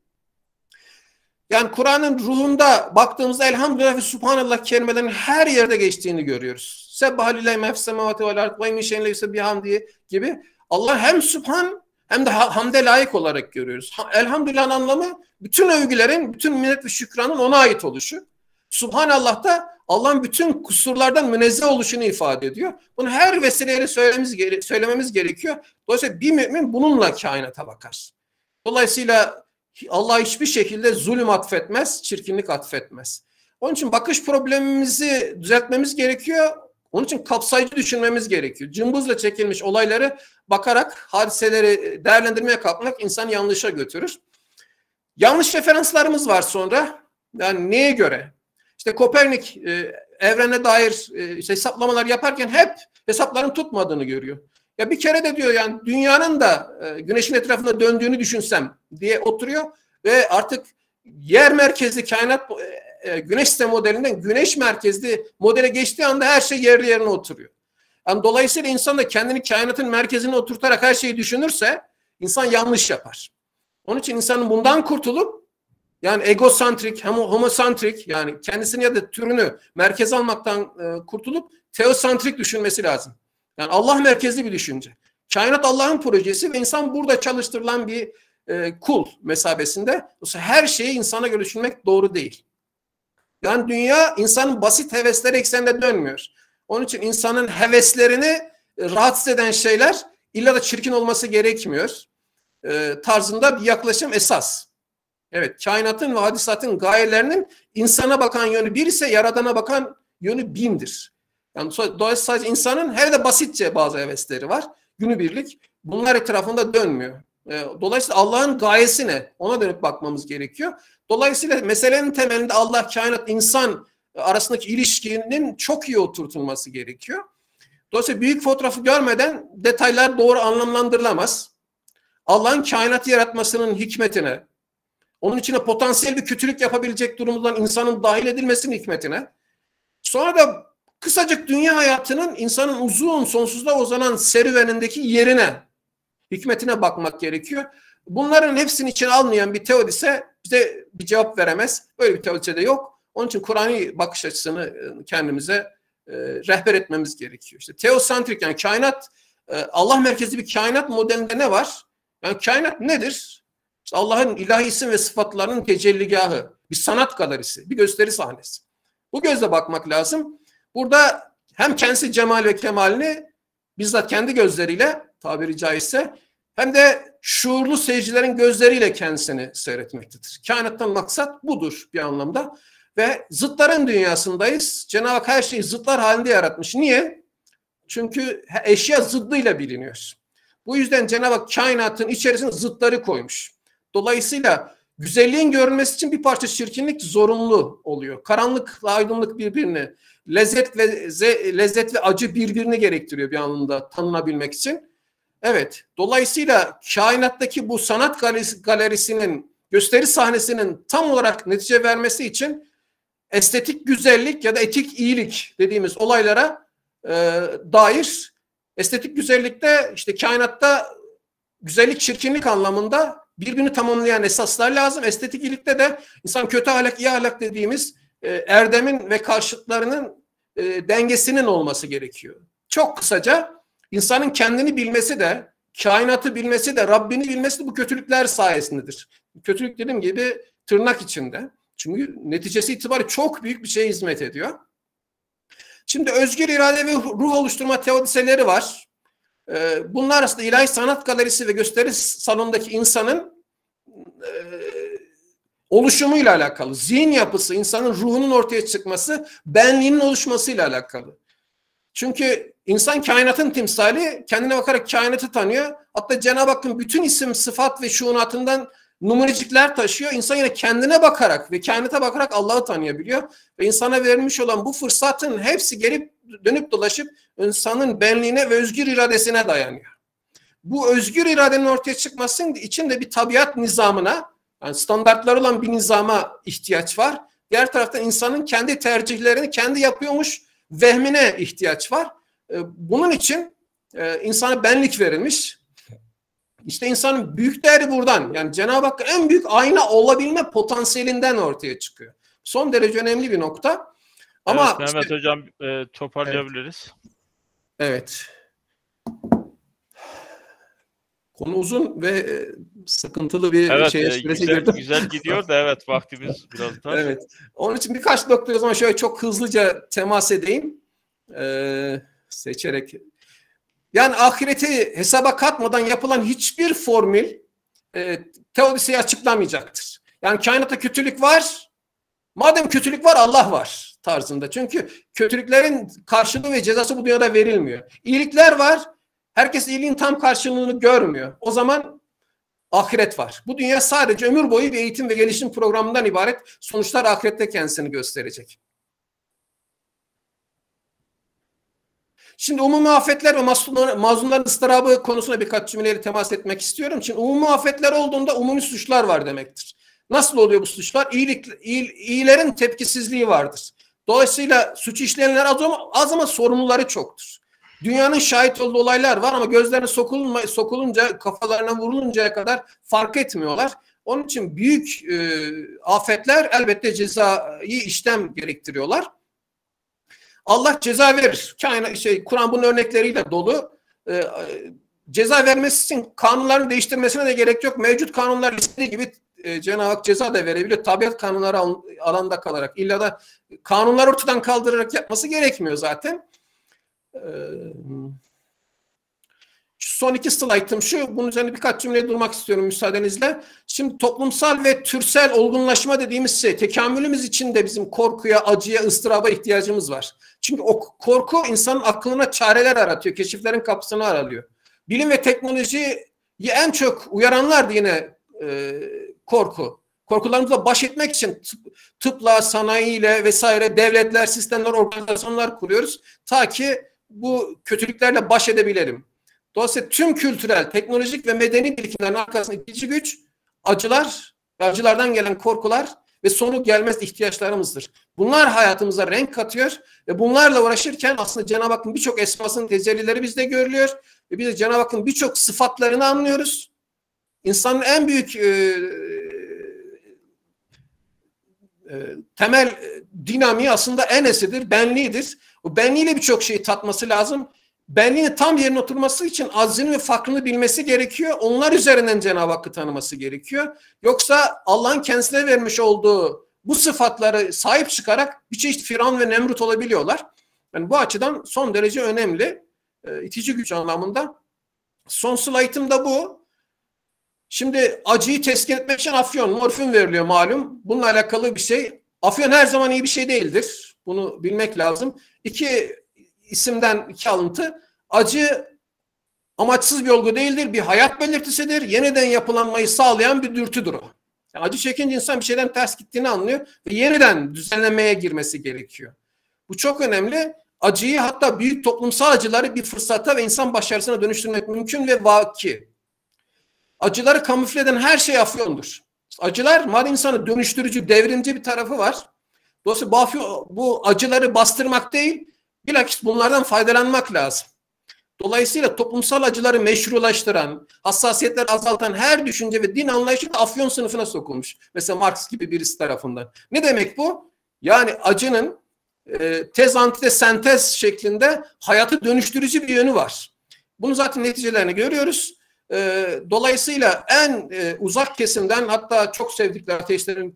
Yani Kur'an'ın ruhunda baktığımızda elhamdülillah ve subhanallah kelimelerin her yerde geçtiğini görüyoruz. Sebbahalillahi mefsemavati vel ard ve min şeyin leyse bihamdihi gibi. Allah hem Sübhan hem de hamde layık olarak görüyoruz. Elhamdülillah'ın anlamı bütün övgülerin, bütün minnet ve şükranın ona ait oluşu. Subhanallah da Allah'ın bütün kusurlardan münezzeh oluşunu ifade ediyor. Bunu her vesileyle söylememiz gerekiyor. Dolayısıyla bir mümin bununla kainata bakar. Dolayısıyla Allah hiçbir şekilde zulüm atfetmez, çirkinlik atfetmez. Onun için bakış problemimizi düzeltmemiz gerekiyor. Onun için kapsayıcı düşünmemiz gerekiyor. Cımbızla çekilmiş olayları bakarak, hadiseleri değerlendirmeye kalkmak insanı yanlışa götürür. Yanlış referanslarımız var sonra. Yani neye göre? İşte Kopernik evrene dair hesaplamalar yaparken hep hesapların tutmadığını görüyor. Ya bir kere de diyor yani dünyanın da güneşin etrafında döndüğünü düşünsem diye oturuyor ve artık yer merkezli kainat güneş sistemi modelinden güneş merkezli modele geçtiği anda her şey yerli yerine oturuyor. Yani dolayısıyla insan da kendini kainatın merkezine oturtarak her şeyi düşünürse insan yanlış yapar. Onun için insanın bundan kurtulup yani egosantrik, homosantrik yani kendisini ya da türünü merkeze almaktan kurtulup teosantrik düşünmesi lazım. Yani Allah merkezli bir düşünce. Kainat Allah'ın projesi ve insan burada çalıştırılan bir kul mesabesinde. Dolayısıyla her şeyi insana göre düşünmek doğru değil. Yani dünya insanın basit hevesleri ekseninde dönmüyor. Onun için insanın heveslerini rahatsız eden şeyler illa da çirkin olması gerekmiyor tarzında bir yaklaşım esas. Evet, kainatın ve hadisatın gayelerinin insana bakan yönü bir ise yaradana bakan yönü bindir. Yani dolayısıyla sadece insanın her de basitçe bazı hevesleri var. Günübirlik bunlar etrafında dönmüyor. Dolayısıyla Allah'ın gayesi ne? Ona dönüp bakmamız gerekiyor. Dolayısıyla meselenin temelinde Allah, kainat, insan arasındaki ilişkinin çok iyi oturtulması gerekiyor. Dolayısıyla büyük fotoğrafı görmeden detaylar doğru anlamlandırılamaz. Allah'ın kainatı yaratmasının hikmetine, onun içine potansiyel bir kötülük yapabilecek durumdan insanın dahil edilmesinin hikmetine, sonra da kısacık dünya hayatının insanın uzun sonsuzluğa uzanan serüvenindeki yerine, hikmetine bakmak gerekiyor. Bunların hepsini içine almayan bir teodise bize bir cevap veremez. Böyle bir teodise de yok. Onun için Kur'an'ı bakış açısını kendimize rehber etmemiz gerekiyor. İşte teosantrik yani kainat, Allah merkezli bir kainat modelinde ne var? Yani kainat nedir? İşte Allah'ın ilahi isim ve sıfatlarının tecelligahı, bir sanat galerisi, bir gösteri sahnesi. Bu gözle bakmak lazım. Burada hem kendisi cemal ve kemalini bizzat kendi gözleriyle, tabiri caizse, hem de şuurlu seyircilerin gözleriyle kendisini seyretmektedir. Kainattan maksat budur bir anlamda. Ve zıtların dünyasındayız. Cenab-ı Hak her şeyi zıtlar halinde yaratmış. Niye? Çünkü eşya zıddıyla biliniyor. Bu yüzden Cenab-ı Hak kainatın içerisine zıtları koymuş. Dolayısıyla güzelliğin görünmesi için bir parça çirkinlik zorunlu oluyor. Karanlıkla aydınlık birbirini, lezzet ve acı birbirini gerektiriyor bir anlamda tanınabilmek için. Evet, dolayısıyla kainattaki bu sanat galerisinin, gösteri sahnesinin tam olarak netice vermesi için estetik güzellik ya da etik iyilik dediğimiz olaylara dair, estetik güzellikte işte kainatta güzellik çirkinlik anlamında birbirini tamamlayan esaslar lazım. Estetik iyilikte de insan kötü ahlak, iyi ahlak dediğimiz erdemin ve karşıtlarının dengesinin olması gerekiyor. Çok kısaca insanın kendini bilmesi de, kainatı bilmesi de, Rabbini bilmesi de bu kötülükler sayesindedir. Kötülük dediğim gibi tırnak içinde. Çünkü neticesi itibariyle çok büyük bir şeye hizmet ediyor. Şimdi özgür irade ve ruh oluşturma teodiseleri var. Bunlar arasında ilahi sanat galerisi ve gösteri salonundaki insanın oluşumuyla alakalı. Zihin yapısı, insanın ruhunun ortaya çıkması, benliğinin oluşmasıyla alakalı. Çünkü insan kainatın timsali, kendine bakarak kainatı tanıyor. Hatta Cenab-ı Hakk'ın bütün isim, sıfat ve şuunatından numunecikler taşıyor. İnsan yine kendine bakarak ve kainata bakarak Allah'ı tanıyabiliyor. Ve insana verilmiş olan bu fırsatın hepsi gelip dönüp dolaşıp insanın benliğine ve özgür iradesine dayanıyor. Bu özgür iradenin ortaya çıkması için de bir tabiat nizamına, yani standartlar olan bir nizama ihtiyaç var. Diğer taraftan insanın kendi tercihlerini kendi yapıyormuş vehmine ihtiyaç var. Bunun için insana benlik verilmiş. İşte insanın büyük değeri buradan. Yani Cenab-ı Hakk'ın en büyük ayna olabilme potansiyelinden ortaya çıkıyor. Son derece önemli bir nokta. Ama evet, Mehmet işte, Hocam toparlayabiliriz. Evet. Konu uzun ve sıkıntılı bir şeye güzel gidiyor da evet vaktimiz biraz daha. Evet. Onun için birkaç nokta o zaman şöyle çok hızlıca temas edeyim. Seçerek. Yani ahireti hesaba katmadan yapılan hiçbir formül teodiseyi açıklamayacaktır. Yani kainatta kötülük var. Madem kötülük var Allah var tarzında. Çünkü kötülüklerin karşılığı ve cezası bu dünyada verilmiyor. İyilikler var. Herkes iyiliğin tam karşılığını görmüyor. O zaman ahiret var. Bu dünya sadece ömür boyu bir eğitim ve gelişim programından ibaret. Sonuçlar ahirette kendisini gösterecek. Şimdi umumi afetler ve mazlumların ıstırabı konusuna birkaç cümleyle temas etmek istiyorum. Şimdi umumi afetler olduğunda umumi suçlar var demektir. Nasıl oluyor bu suçlar? İyilerin tepkisizliği vardır. Dolayısıyla suç işleyenler az ama sorumluları çoktur. Dünyanın şahit olduğu olaylar var ama gözlerine sokulunca, kafalarına vuruluncaya kadar fark etmiyorlar. Onun için büyük afetler elbette cezai işlem gerektiriyorlar. Allah ceza verir. Kur'an bunun örnekleriyle dolu. Ceza vermesi için kanunların değiştirmesine de gerek yok. Mevcut kanunlar istediği gibi Cenab-ı Hak ceza da verebiliyor. Tabiat kanunları alanda kalarak. İlla da kanunlar ortadan kaldırarak yapması gerekmiyor zaten. Son iki slaytım şu. Bunun üzerine birkaç cümle durmak istiyorum müsaadenizle. Şimdi toplumsal ve türsel olgunlaşma dediğimiz şey, tekamülümüz için de bizim korkuya, acıya, ıstıraba ihtiyacımız var. Çünkü o korku insanın aklına çareler aratıyor. Keşiflerin kapısını aralıyor. Bilim ve teknolojiyi en çok uyaranlardı yine korku. Korkularımızla baş etmek için tıpla, sanayiyle vesaire devletler, sistemler, organizasyonlar kuruyoruz. Ta ki bu kötülüklerle baş edebilelim. Dolayısıyla tüm kültürel, teknolojik ve medeni birikimlerin arkasında ikinci güç, acılar, acılardan gelen korkular ve sonu gelmez ihtiyaçlarımızdır. Bunlar hayatımıza renk katıyor ve bunlarla uğraşırken aslında Cenab-ı Hakk'ın birçok esmasının tecellileri bizde görülüyor ve biz de Cenab-ı Hakk'ın birçok sıfatlarını anlıyoruz. İnsanın en büyük temel dinamiği aslında enesidir, benliğidir. O benliğiyle birçok şeyi tatması lazım. Benliğinin tam yerine oturması için aczini ve fakrını bilmesi gerekiyor. Onlar üzerinden Cenab-ı Hakk'ı tanıması gerekiyor. Yoksa Allah'ın kendisine vermiş olduğu bu sıfatları sahip çıkarak bir çeşit Firavun ve Nemrut olabiliyorlar. Yani bu açıdan son derece önemli. İtici güç anlamında. Son slaytım da bu. Şimdi acıyı teskin etmek için afyon, morfin veriliyor malum. Bununla alakalı bir şey. Afyon her zaman iyi bir şey değildir. Bunu bilmek lazım. İki alıntı. Acı amaçsız bir olgu değildir. Bir hayat belirtisidir. Yeniden yapılanmayı sağlayan bir dürtüdür o. Yani acı çekince insan bir şeyden ters gittiğini anlıyor ve yeniden düzenlemeye girmesi gerekiyor. Bu çok önemli. Acıyı, hatta büyük toplumsal acıları bir fırsata ve insan başarısına dönüştürmek mümkün ve vaki. Acıları kamufle eden her şey afyondur. Acılar, madem insanı dönüştürücü, devrimci bir tarafı var. Dolayısıyla bu acıları bastırmak değil, bilakis bunlardan faydalanmak lazım. Dolayısıyla toplumsal acıları meşrulaştıran, hassasiyetleri azaltan her düşünce ve din anlayışı da afyon sınıfına sokulmuş. Mesela Marx gibi birisi tarafından. Ne demek bu? Yani acının tez, antites, sentez şeklinde hayatı dönüştürücü bir yönü var. Bunu zaten neticelerini görüyoruz. Dolayısıyla en uzak kesimden, hatta çok sevdikleri ateistlerin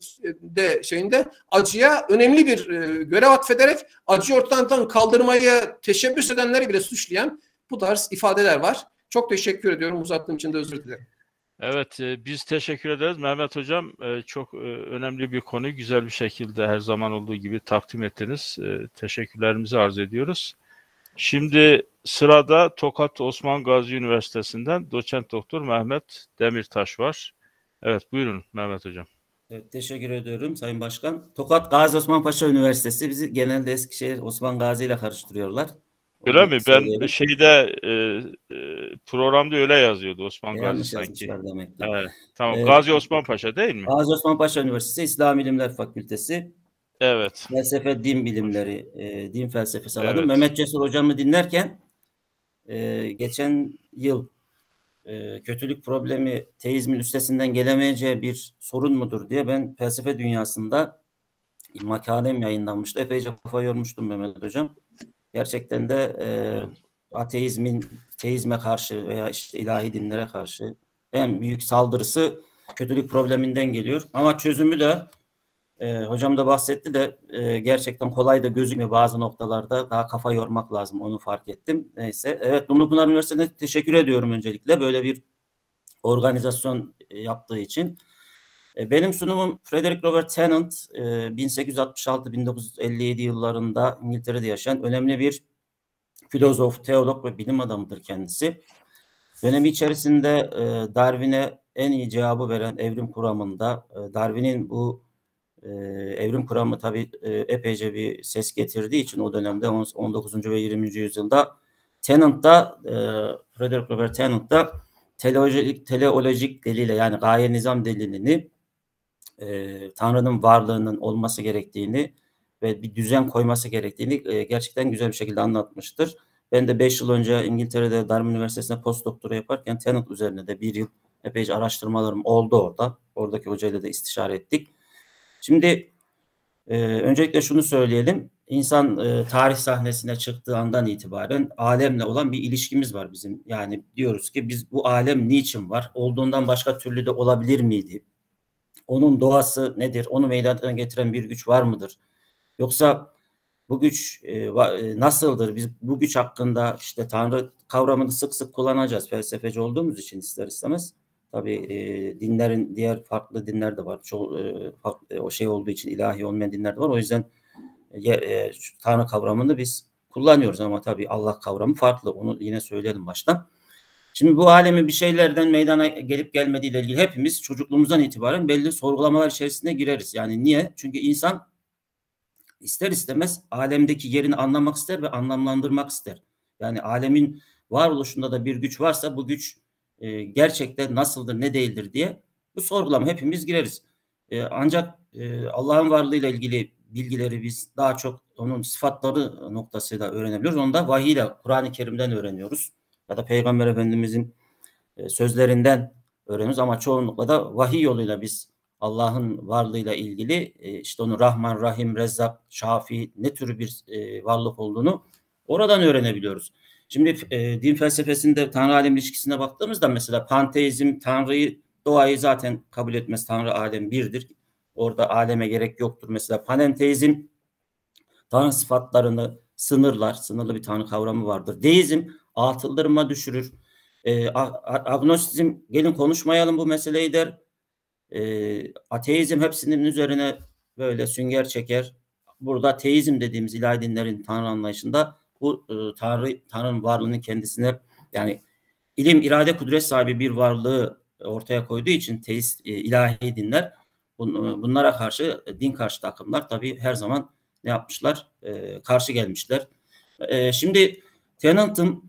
de acıya önemli bir görev atfederek acıyı ortadan kaldırmaya teşebbüs edenleri bile suçlayan bu tarz ifadeler var. Çok teşekkür ediyorum. Uzattığım için de özür dilerim. Evet, biz teşekkür ederiz Mehmet Hocam. Çok önemli bir konu, güzel bir şekilde her zaman olduğu gibi takdim ettiniz. Teşekkürlerimizi arz ediyoruz. Şimdi sırada Tokat Osman Gazi Üniversitesi'nden doçent doktor Mehmet Demirtaş var. Evet, buyurun Mehmet Hocam. Evet, teşekkür ediyorum Sayın Başkan. Tokat Gaziosmanpaşa Üniversitesi, bizi genelde Eskişehir Osman Gazi ile karıştırıyorlar. Öyle mi? Ben programda öyle yazıyordu Osman Gazi sanki. Evet, tamam. Gazi Osmanpaşa değil mi? Gaziosmanpaşa Üniversitesi İslam İlimler Fakültesi. Evet. Felsefe, din bilimleri, din felsefesi alanı. Evet. Mehmet Cesur hocamı dinlerken geçen yıl kötülük problemi teizmin üstesinden gelemeyeceği bir sorun mudur diye ben felsefe dünyasında makalem yayınlanmıştı. Epeyce kafa yormuştum Mehmet Hocam. Gerçekten de teizme karşı veya işte ilahi dinlere karşı en büyük saldırısı kötülük probleminden geliyor. Ama çözümü de hocam da bahsetti de gerçekten kolay da gözükmüyor bazı noktalarda. Daha kafa yormak lazım, onu fark ettim. Neyse. Evet, Dumlupınar Üniversitesi'ne teşekkür ediyorum öncelikle böyle bir organizasyon yaptığı için. Benim sunumum Frederick Robert Tennant, 1866-1957 yıllarında İngiltere'de yaşayan önemli bir filozof, teolog ve bilim adamıdır kendisi. Dönemi içerisinde Darwin'e en iyi cevabı veren evrim kuramında, Darwin'in bu evrim kuramı tabii epeyce bir ses getirdiği için o dönemde 19. ve 20. yüzyılda Frederick Robert Tennant da teleolojik delile, yani gaye nizam delilini, Tanrı'nın varlığının olması gerektiğini ve bir düzen koyması gerektiğini gerçekten güzel bir şekilde anlatmıştır. Ben de 5 yıl önce İngiltere'de Darwin Üniversitesi'nde postdoktora yaparken Tennant üzerine de bir yıl epeyce araştırmalarım oldu orada. Oradaki hocayla da istişare ettik. Şimdi öncelikle şunu söyleyelim. İnsan tarih sahnesine çıktığı andan itibaren alemle olan bir ilişkimiz var bizim. Yani diyoruz ki biz bu alem niçin var? Olduğundan başka türlü de olabilir miydi? Onun doğası nedir? Onu meydana getiren bir güç var mıdır? Yoksa bu güç nasıldır? Biz bu güç hakkında işte Tanrı kavramını sık sık kullanacağız. Felsefeci olduğumuz için ister istemez. Tabii dinlerin diğer farklı dinler de var. Çoğu o şey olduğu için ilahi olmayan dinler de var. O yüzden Tanrı kavramını biz kullanıyoruz ama tabii Allah kavramı farklı. Onu yine söyleyelim baştan. Şimdi bu alemi bir şeylerden meydana gelip gelmediğiyle ilgili hepimiz çocukluğumuzdan itibaren belli sorgulamalar içerisine gireriz. Yani niye? Çünkü insan ister istemez alemdeki yerini anlamak ister ve anlamlandırmak ister. Yani alemin varoluşunda da bir güç varsa bu güç gerçekten nasıldır, ne değildir diye bu sorgulama hepimiz gireriz. Ancak Allah'ın varlığıyla ilgili bilgileri biz daha çok onun sıfatları noktasıyla öğrenebiliyoruz. Onu da vahiy ile Kur'an-ı Kerim'den öğreniyoruz. Ya da Peygamber Efendimiz'in sözlerinden öğreniyoruz. Ama çoğunlukla da vahiy yoluyla biz Allah'ın varlığıyla ilgili işte onun Rahman, Rahim, Rezzak, Şafi ne tür bir varlık olduğunu oradan öğrenebiliyoruz. Şimdi din felsefesinde Tanrı-alem ilişkisine baktığımızda mesela panteizm Tanrı'yı, doğayı zaten kabul etmez. Tanrı-alem birdir. Orada aleme gerek yoktur. Mesela panenteizm Tanrı sıfatlarını sınırlar. Sınırlı bir Tanrı kavramı vardır. Deizm atılırma düşürür. Agnostisizm gelin konuşmayalım bu meseleyi der. Ateizm hepsinin üzerine böyle sünger çeker. Burada teizm dediğimiz ilahi dinlerin Tanrı anlayışında bu Tanrı'nın varlığını kendisine yani ilim, irade, kudret sahibi bir varlığı ortaya koyduğu için teist ilahi dinler bunlara karşı din karşıtı akımlar tabii her zaman ne yapmışlar? Karşı gelmişler. Şimdi Tennant'ın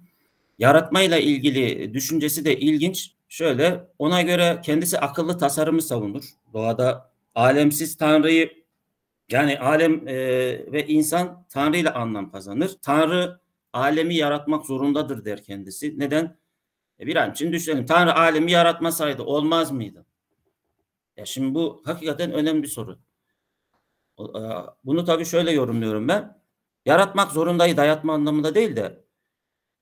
yaratmayla ilgili düşüncesi de ilginç. Şöyle ona göre kendisi akıllı tasarımı savunur. Doğada alemsiz Tanrı'yı yani alem ve insan Tanrı ile anlam kazanır. Tanrı alemi yaratmak zorundadır der kendisi. Neden? Bir an için düşünelim. Tanrı alemi yaratmasaydı olmaz mıydı? Ya şimdi bu hakikaten önemli bir soru. Bunu tabii şöyle yorumluyorum ben. Yaratmak zorundayı dayatma anlamında değil de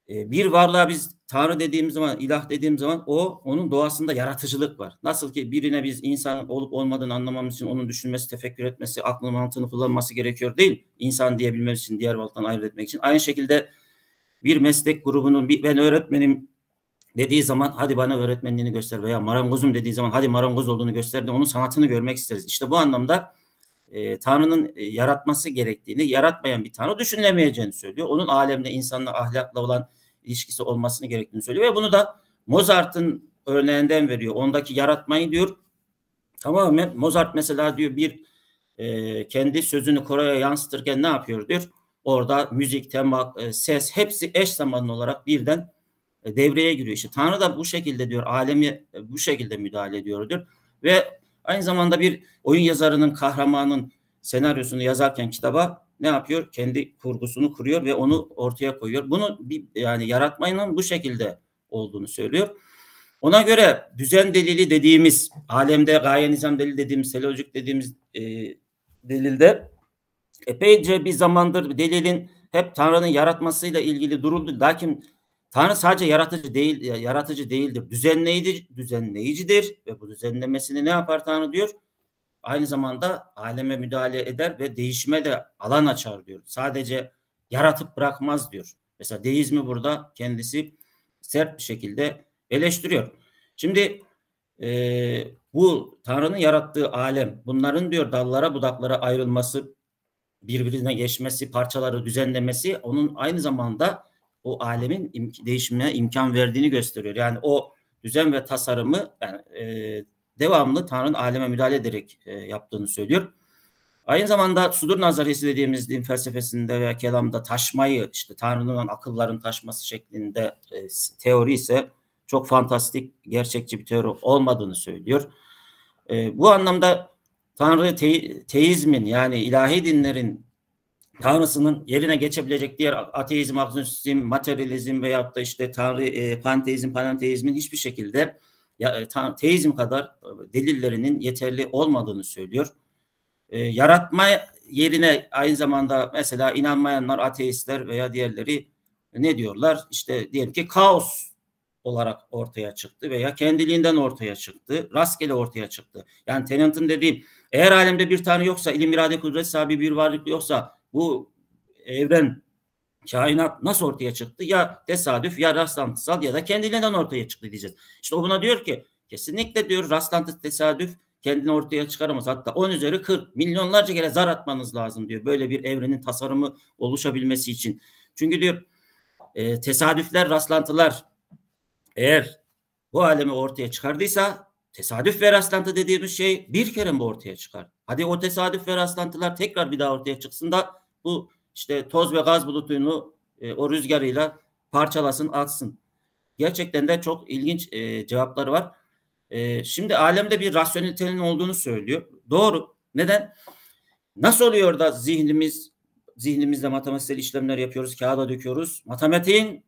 bir varlığa biz Tanrı dediğimiz zaman, ilah dediğimiz zaman onun doğasında yaratıcılık var. Nasıl ki birine biz insan olup olmadığını anlamamız için onun düşünmesi, tefekkür etmesi, aklını mantığını kullanması gerekiyor değil. İnsan diyebilmemiz için, diğer varlıktan ayırt etmek için. Aynı şekilde bir meslek grubunun ben öğretmenim dediği zaman hadi bana öğretmenliğini göster veya marangozum dediği zaman hadi marangoz olduğunu göster de onun sanatını görmek isteriz. İşte bu anlamda Tanrı'nın yaratması gerektiğini, yaratmayan bir Tanrı düşünülemeyeceğini söylüyor. Onun alemle, insanla, ahlakla olan ilişkisi olmasını gerektiğini söylüyor. Ve bunu da Mozart'ın örneğinden veriyor. Ondaki yaratmayı diyor tamamen Mozart mesela diyor kendi sözünü koraya yansıtırken ne yapıyor diyor. Orada müzik, tema, ses hepsi eş zamanlı olarak birden devreye giriyor. İşte Tanrı da bu şekilde diyor, alemi bu şekilde müdahale ediyor diyor. Ve aynı zamanda bir oyun yazarının, kahramanın senaryosunu yazarken kitaba ne yapıyor? Kendi kurgusunu kuruyor ve onu ortaya koyuyor. Bunu yani yaratmanın bu şekilde olduğunu söylüyor. Ona göre düzen delili dediğimiz, alemde gaye nizam delili dediğimiz, teleolojik dediğimiz delilde epeyce bir zamandır delilin hep Tanrı'nın yaratmasıyla ilgili duruldu. Lakin Tanrı sadece yaratıcı değildir. Düzenleyicidir ve bu düzenlemesini ne yapar Tanrı diyor? Aynı zamanda aleme müdahale eder ve değişime de alan açar diyor. Sadece yaratıp bırakmaz diyor. Mesela deizmi burada kendisi sert bir şekilde eleştiriyor. Şimdi bu Tanrı'nın yarattığı alem, bunların diyor dallara budaklara ayrılması, birbirine geçmesi, parçaları düzenlemesi onun aynı zamanda o alemin değişimine imkan verdiğini gösteriyor. Yani o düzen ve tasarımı devamlı Tanrı'nın aleme müdahale ederek yaptığını söylüyor. Aynı zamanda sudur nazariyesi dediğimiz din felsefesinde veya kelamda taşmayı, işte Tanrı'nın akılların taşması şeklinde teori ise çok fantastik, gerçekçi bir teori olmadığını söylüyor. Bu anlamda Tanrı teizmin yani ilahi dinlerin Tanrısının yerine geçebilecek diğer ateizm, agnostisizm, materyalizm veyahut da işte Tanrı, panteizm, panenteizmin hiçbir şekilde teizm kadar delillerinin yeterli olmadığını söylüyor. Yaratma yerine aynı zamanda mesela inanmayanlar, ateistler veya diğerleri ne diyorlar? İşte diyelim ki kaos olarak ortaya çıktı veya kendiliğinden ortaya çıktı, rastgele ortaya çıktı. Yani Tennant'ın dediği, eğer alemde bir Tanrı yoksa, ilim, irade, kudret sahibi bir varlık yoksa bu evren, kainat nasıl ortaya çıktı? Ya tesadüf, ya rastlantısal, ya da kendiliğinden ortaya çıktı diyeceğiz. İşte o buna diyor ki, kesinlikle diyor rastlantı, tesadüf kendini ortaya çıkaramaz. Hatta 10 üzeri 40, milyonlarca kere zar atmanız lazım diyor böyle bir evrenin tasarımı oluşabilmesi için. Çünkü diyor tesadüfler, rastlantılar eğer bu alemi ortaya çıkardıysa, tesadüf ve rastlantı dediğimiz şey bir kere mi ortaya çıkar? Hadi o tesadüf ve rastlantılar tekrar bir daha ortaya çıksın da bu işte toz ve gaz bulutunu o rüzgarıyla parçalasın, atsın. Gerçekten de çok ilginç cevapları var. Şimdi alemde bir rasyonelitenin olduğunu söylüyor. Doğru. Neden? Nasıl oluyor da zihnimizle matematiksel işlemler yapıyoruz, kağıda döküyoruz? Matematiğin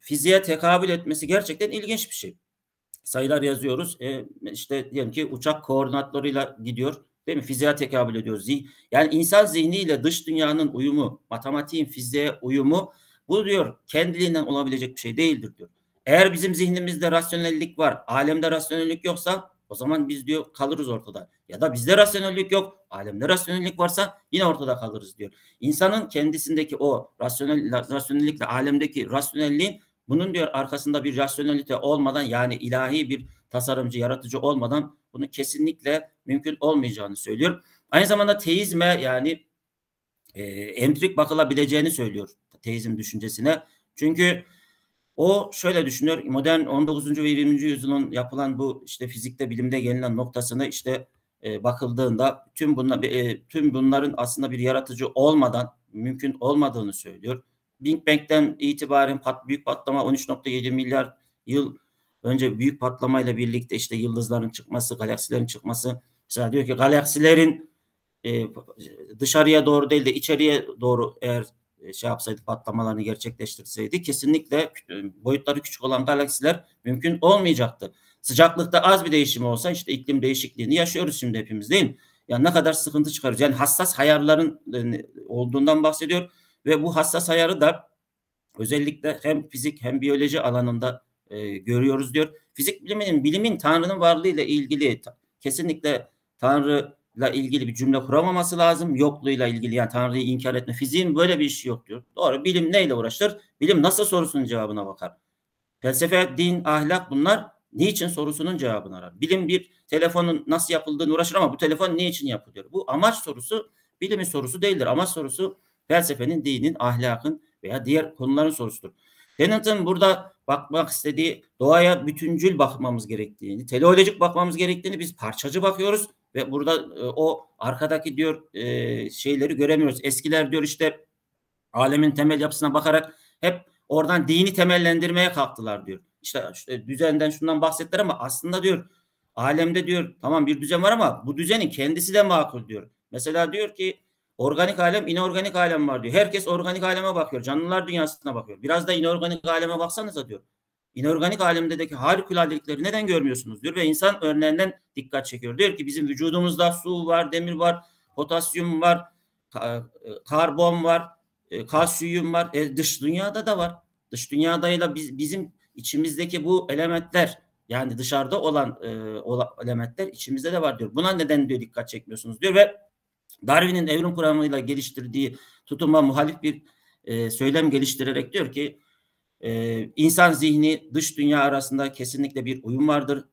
fiziğe tekabül etmesi gerçekten ilginç bir şey. Sayılar yazıyoruz. İşte diyelim ki uçak koordinatlarıyla gidiyor. Değil mi? Fiziğe tekabül ediyor. Yani insan zihniyle dış dünyanın uyumu, matematiğin fiziğe uyumu, bu diyor kendiliğinden olabilecek bir şey değildir diyor. Eğer bizim zihnimizde rasyonellik var, alemde rasyonellik yoksa o zaman biz diyor kalırız ortada. Ya da bizde rasyonellik yok, alemde rasyonellik varsa yine ortada kalırız diyor. İnsanın kendisindeki o rasyonellikle alemdeki rasyonelliğin, bunun diyor arkasında bir rasyonelite olmadan, yani ilahi bir tasarımcı, yaratıcı olmadan bunu kesinlikle mümkün olmayacağını söylüyor. Aynı zamanda teizme, yani empirik bakılabileceğini söylüyor teizm düşüncesine. Çünkü o şöyle düşünüyor, modern 19. ve 20. yüzyılın yapılan bu işte fizikte, bilimde gelinen noktasına işte bakıldığında tüm bunların aslında bir yaratıcı olmadan mümkün olmadığını söylüyor. Big Bang'den itibaren büyük patlama, 13.7 milyar yıl önce büyük patlamayla birlikte işte yıldızların çıkması, galaksilerin çıkması. Mesela diyor ki galaksilerin dışarıya doğru değil de içeriye doğru eğer şey yapsaydık, patlamalarını gerçekleştirseydi kesinlikle boyutları küçük olan galaksiler mümkün olmayacaktı. Sıcaklıkta az bir değişim olsa, işte iklim değişikliğini yaşıyoruz şimdi hepimiz, değil mi? Yani ne kadar sıkıntı çıkarız. Yani hassas ayarların olduğundan bahsediyor ve bu hassas ayarı da özellikle hem fizik hem biyoloji alanında görüyoruz diyor. Fizik biliminin, Tanrı'nın varlığıyla ilgili kesinlikle Tanrı'la ilgili bir cümle kuramaması lazım. Yokluğuyla ilgili, yani Tanrı'yı inkar etme. Fiziğin böyle bir işi yok diyor. Doğru, bilim neyle uğraşır? Bilim nasıl sorusunun cevabına bakar. Felsefe, din, ahlak, bunlar niçin sorusunun cevabını arar. Bilim bir telefonun nasıl yapıldığını uğraşır ama bu telefon niçin yapılıyor? Bu amaç sorusu bilimin sorusu değildir. Amaç sorusu felsefenin, dinin, ahlakın veya diğer konuların sorusudur. Tennant'ın burada bakmak istediği, doğaya bütüncül bakmamız gerektiğini, teleolojik bakmamız gerektiğini, biz parçacı bakıyoruz ve burada o arkadaki diyor şeyleri göremiyoruz. Eskiler diyor işte alemin temel yapısına bakarak hep oradan dini temellendirmeye kalktılar diyor. İşte düzenden, şundan bahsettiler ama aslında diyor alemde diyor tamam bir düzen var ama bu düzenin kendisi de makul diyor. Mesela diyor ki organik alem, inorganik alem var diyor. Herkes organik aleme bakıyor. Canlılar dünyasına bakıyor. Biraz da inorganik aleme baksanıza diyor. İnorganik alemdeki harikuladelikleri neden görmüyorsunuz diyor. Ve insan örneğinden dikkat çekiyor. Diyor ki bizim vücudumuzda su var, demir var, potasyum var, karbon var, kalsiyum var. Dış dünyada da var. Dış dünyadayla bizim içimizdeki bu elementler, yani dışarıda olan elementler içimizde de var diyor. Buna neden diyor dikkat çekmiyorsunuz diyor ve Darwin'in evrim kuramıyla geliştirdiği tutuma muhalif bir söylem geliştirerek diyor ki insan zihni dış dünya arasında kesinlikle bir uyum vardır.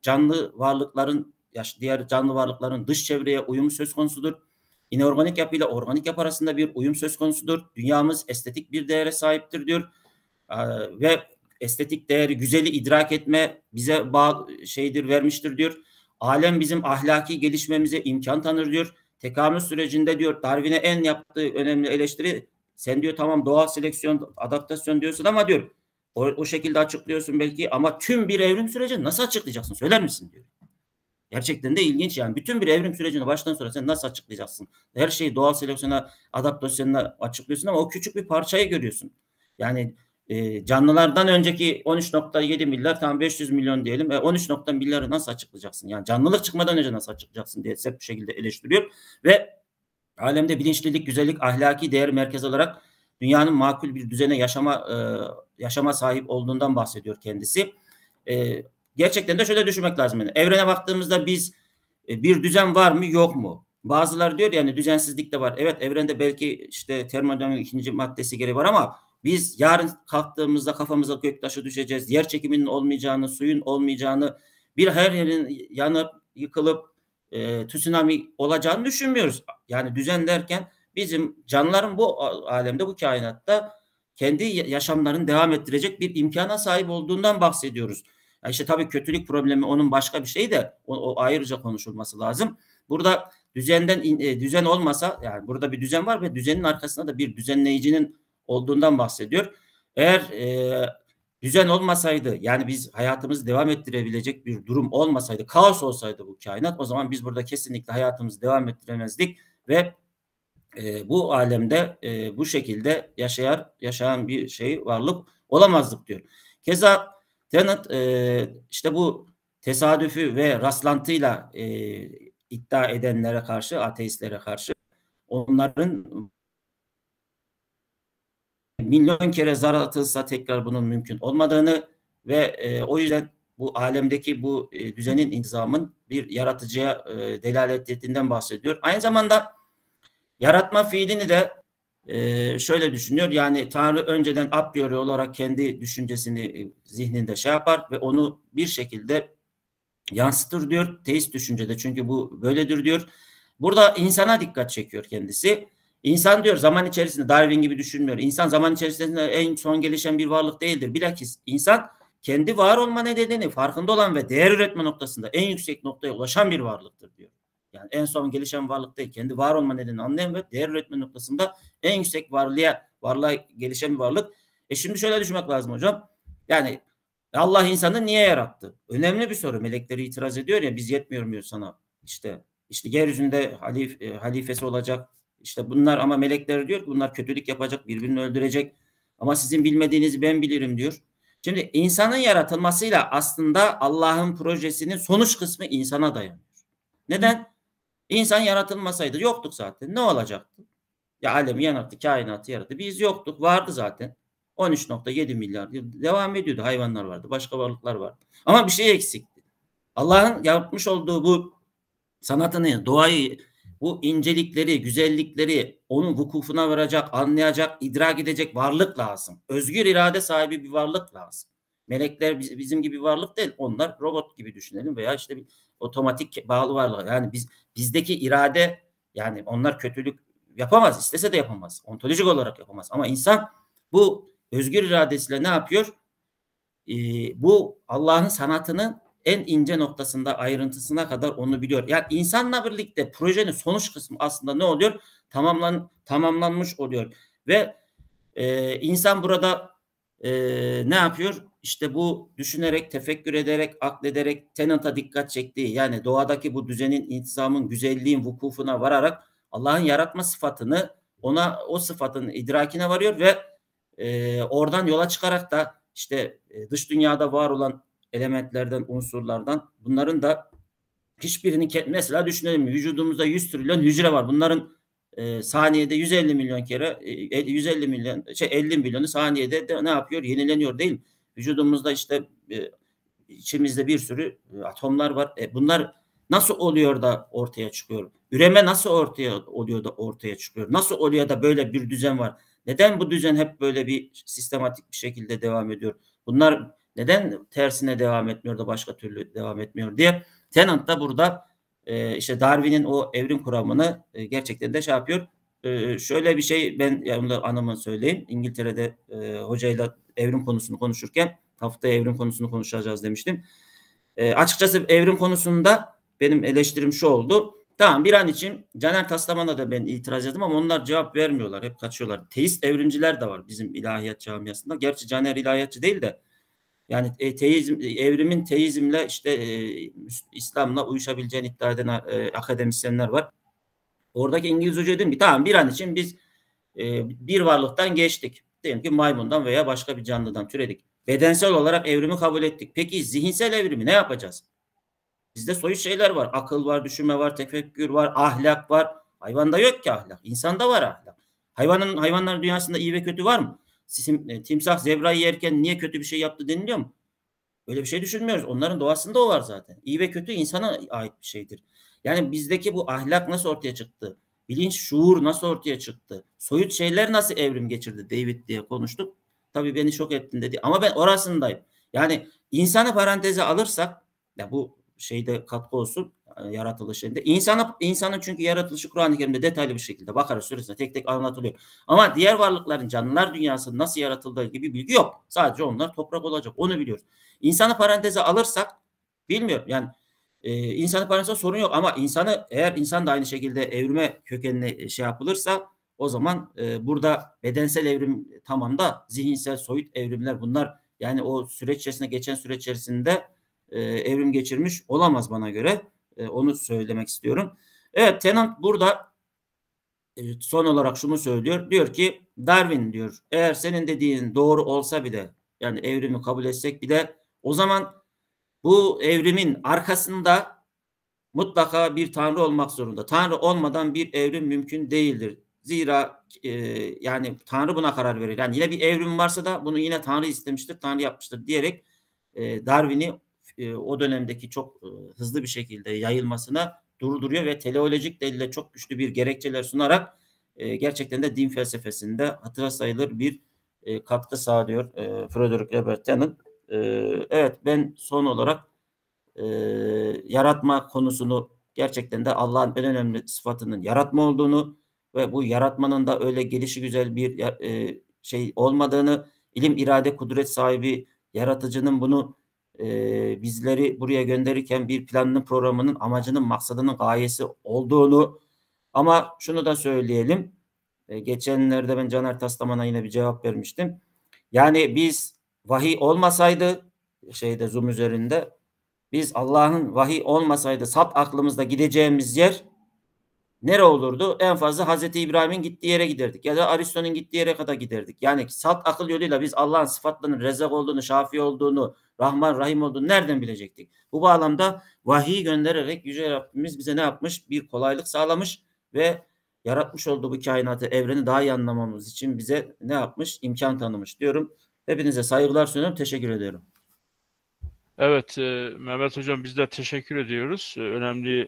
Diğer canlı varlıkların dış çevreye uyumu söz konusudur. İnorganik yapı ile organik yapı arasında bir uyum söz konusudur. Dünyamız estetik bir değere sahiptir diyor. Ve estetik değeri, güzeli idrak etme bize vermiştir diyor. Alem bizim ahlaki gelişmemize imkan tanır diyor. Tekamül sürecinde diyor Darwin'e en yaptığı önemli eleştiri, sen diyor tamam doğal seleksiyon, adaptasyon diyorsun ama diyor o şekilde açıklıyorsun belki ama tüm bir evrim sürecini nasıl açıklayacaksın, söyler misin diyor. Gerçekten de ilginç yani. Bütün bir evrim sürecini baştan sonra sen nasıl açıklayacaksın? Her şeyi doğal seleksiyona, adaptasyona açıklıyorsun ama o küçük bir parçayı görüyorsun. Yani canlılardan önceki 13.7 milyar tam 500 milyon diyelim. 13.1 milyarı nasıl açıklayacaksın? Yani canlılık çıkmadan önce nasıl açıklayacaksın diye hep bu şekilde eleştiriyor. Ve alemde bilinçlilik, güzellik, ahlaki değer merkez olarak dünyanın makul bir düzene yaşama sahip olduğundan bahsediyor kendisi. Gerçekten de şöyle düşünmek lazım. Yani evrene baktığımızda biz bir düzen var mı yok mu? Bazıları diyor yani düzensizlik de var. Evet evrende belki işte termodinamik 2. maddesi gereği var ama biz yarın kalktığımızda kafamıza göktaşı düşeceğiz. Yer çekiminin olmayacağını, suyun olmayacağını, bir her yerin yanıp yıkılıp tsunami olacağını düşünmüyoruz. Yani düzen derken bizim canlıların bu alemde, bu kainatta kendi yaşamlarını devam ettirecek bir imkana sahip olduğundan bahsediyoruz. Yani işte tabii kötülük problemi onun başka bir şeyi de o ayrıca konuşulması lazım. Burada düzen olmasa yani burada bir düzen var ve düzenin arkasında da bir düzenleyicinin olduğundan bahsediyor. Eğer düzen olmasaydı yani biz hayatımızı devam ettirebilecek bir durum olmasaydı, kaos olsaydı bu kainat, o zaman biz burada kesinlikle hayatımızı devam ettiremezdik ve bu alemde bu şekilde yaşayan bir varlık olamazdık diyor. Keza Tennant işte bu tesadüfü ve rastlantıyla iddia edenlere karşı, ateistlere karşı onların milyon kere zar atılsa tekrar bunun mümkün olmadığını ve o yüzden bu alemdeki bu düzenin, intizamın bir yaratıcıya delalet ettiğinden bahsediyor. Aynı zamanda yaratma fiilini de şöyle düşünüyor. Yani Tanrı önceden a priori olarak kendi düşüncesini zihninde yapar ve onu bir şekilde yansıtır diyor. Teist düşüncede çünkü bu böyledir diyor. Burada insana dikkat çekiyor kendisi. İnsan diyor zaman içerisinde, Darwin gibi düşünmüyor. İnsan zaman içerisinde en son gelişen bir varlık değildir. Bilakis insan kendi var olma nedenini farkında olan ve değer üretme noktasında en yüksek noktaya ulaşan bir varlıktır diyor. Yani en son gelişen varlık değil, kendi var olma nedenini anlayan ve değer üretme noktasında en yüksek varlığa gelişen bir varlık. Şimdi şöyle düşünmek lazım hocam. Yani Allah insanı niye yarattı? Önemli bir soru. Melekleri itiraz ediyor ya, biz yetmiyor muyuz sana? İşte yeryüzünde halifesi olacak. İşte bunlar ama melekler diyor ki bunlar kötülük yapacak, birbirini öldürecek. Ama sizin bilmediğinizi ben bilirim diyor. Şimdi insanın yaratılmasıyla aslında Allah'ın projesinin sonuç kısmı insana dayanıyor. Neden? İnsan yaratılmasaydı yoktuk zaten. Ne olacaktı? Ya alemi yarattı, kainatı yarattı. Biz yoktuk, vardı zaten. 13.7 milyar yıl devam ediyordu. Hayvanlar vardı, başka varlıklar vardı. Ama bir şey eksikti. Allah'ın yapmış olduğu bu sanatını, doğayı, bu incelikleri, güzellikleri onun vukufuna varacak, anlayacak, idrak edecek varlık lazım. Özgür irade sahibi bir varlık lazım. Melekler bizim gibi bir varlık değil. Onlar robot gibi düşünelim veya işte bir otomatik bağlı varlık. Yani bizdeki irade, yani onlar kötülük yapamaz. İstese de yapamaz. Ontolojik olarak yapamaz. Ama insan bu özgür iradesiyle ne yapıyor? Bu Allah'ın sanatının en ince noktasında, ayrıntısına kadar onu biliyor. Yani insanla birlikte projenin sonuç kısmı aslında ne oluyor? Tamamlanmış oluyor. Ve insan burada ne yapıyor? İşte bu düşünerek, tefekkür ederek, aklederek, Tennant'a dikkat çektiği, yani doğadaki bu düzenin, intizamın, güzelliğin vukufuna vararak Allah'ın yaratma sıfatını, o sıfatın idrakine varıyor ve oradan yola çıkarak da işte dış dünyada var olan elementlerden, unsurlardan, bunların da hiçbirini mesela düşünelim, vücudumuzda 100 trilyon hücre var. Bunların saniyede 150 milyon kere 50 milyonu saniyede de ne yapıyor? Yenileniyor değil mi? Vücudumuzda işte içimizde bir sürü atomlar var. Bunlar nasıl oluyor da ortaya çıkıyor? Üreme nasıl oluyor da ortaya çıkıyor? Nasıl oluyor da böyle bir düzen var? Neden bu düzen hep böyle bir sistematik bir şekilde devam ediyor? Bunlar neden tersine devam etmiyor da başka türlü devam etmiyor diye Tennant da burada işte Darwin'in o evrim kuramını gerçekten de yapıyor. Şöyle bir şey, ben yani anımı söyleyeyim. İngiltere'de hocayla evrim konusunu konuşurken, haftaya evrim konusunu konuşacağız demiştim. Açıkçası evrim konusunda benim eleştirim şu oldu. Tamam, bir an için Caner Taslaman'a da ben itiraz ettim ama onlar cevap vermiyorlar. Hep kaçıyorlar. Teist evrimciler de var bizim ilahiyat camiasında. Gerçi Caner ilahiyatçı değil de Yani teizm, evrimin teizmle İslam'la uyuşabileceğini iddia eden akademisyenler var. Oradaki İngiliz hoca dedim ki tamam, bir an için biz bir varlıktan geçtik. Diyelim ki maymundan veya başka bir canlıdan türedik. Bedensel olarak evrimi kabul ettik. Peki zihinsel evrimi ne yapacağız? Bizde soyut şeyler var. Akıl var, düşünme var, tefekkür var, ahlak var. Hayvanda yok ki ahlak. İnsanda var ahlak. Hayvanların dünyasında iyi ve kötü var mı? Timsah zebrayı yerken niye kötü bir şey yaptı deniliyor mu? Böyle bir şey düşünmüyoruz. Onların doğasında o var zaten. İyi ve kötü insana ait bir şeydir. Yani bizdeki bu ahlak nasıl ortaya çıktı? Bilinç, şuur nasıl ortaya çıktı? Soyut şeyler nasıl evrim geçirdi? David diye konuştuk. Tabii beni şok ettin dedi. Ama ben orasındayım. Yani insanı paranteze alırsak, ya bu şeyde katkı olsun, yaratılışında. İnsanın çünkü yaratılışı Kur'an-ı Kerim'de detaylı bir şekilde Bakara Suresi'nde tek tek anlatılıyor. Ama diğer varlıkların, canlılar dünyasının nasıl yaratıldığı gibi bilgi yok. Sadece onlar toprak olacak. Onu biliyoruz. İnsanı paranteze alırsak, bilmiyorum yani insanı paranteze sorun yok ama eğer insan da aynı şekilde evrime kökenine şey yapılırsa o zaman burada bedensel evrim tamam da zihinsel soyut evrimler bunlar yani o süreç içerisinde geçen süreç içerisinde evrim geçirmiş olamaz bana göre. Onu söylemek istiyorum. Evet, Tennant burada son olarak şunu söylüyor. Diyor ki Darwin diyor eğer senin dediğin doğru olsa bile yani evrimi kabul etsek bile o zaman bu evrimin arkasında mutlaka bir tanrı olmak zorunda. Tanrı olmadan bir evrim mümkün değildir. Zira yani tanrı buna karar verir. Yani yine bir evrim varsa da bunu yine tanrı istemiştir, tanrı yapmıştır diyerek Darwin'i o dönemdeki çok hızlı bir şekilde yayılmasına durduruyor ve teleolojik delille çok güçlü bir gerekçeler sunarak gerçekten de din felsefesinde hatıra sayılır bir katkı sağlıyor Frederick Robert Tennant. Evet, ben son olarak yaratma konusunu gerçekten de Allah'ın en önemli sıfatının yaratma olduğunu ve bu yaratmanın da öyle gelişigüzel bir şey olmadığını, ilim, irade, kudret sahibi yaratıcının bunu bizleri buraya gönderirken bir planının, programının, amacının, maksadının, gayesi olduğunu ama şunu da söyleyelim. Geçenlerde ben Caner Taslaman'a yine bir cevap vermiştim. Yani biz vahiy olmasaydı Zoom üzerinde biz Allah'ın vahiy olmasaydı salt aklımızda gideceğimiz yer nere olurdu? En fazla Hz. İbrahim'in gittiği yere giderdik ya da Aristo'nun gittiği yere kadar giderdik. Yani salt akıl yoluyla biz Allah'ın sıfatlarının Rezzak olduğunu, Şafi olduğunu, Rahman, Rahim olduğunu nereden bilecektik? Bu bağlamda vahiy göndererek Yüce Rabbimiz bize ne yapmış? Bir kolaylık sağlamış ve yaratmış olduğu bu kainatı, evreni daha iyi anlamamız için bize ne yapmış? İmkan tanımış diyorum. Hepinize saygılar sunuyorum. Teşekkür ediyorum. Evet Mehmet Hocam, biz de teşekkür ediyoruz. Önemli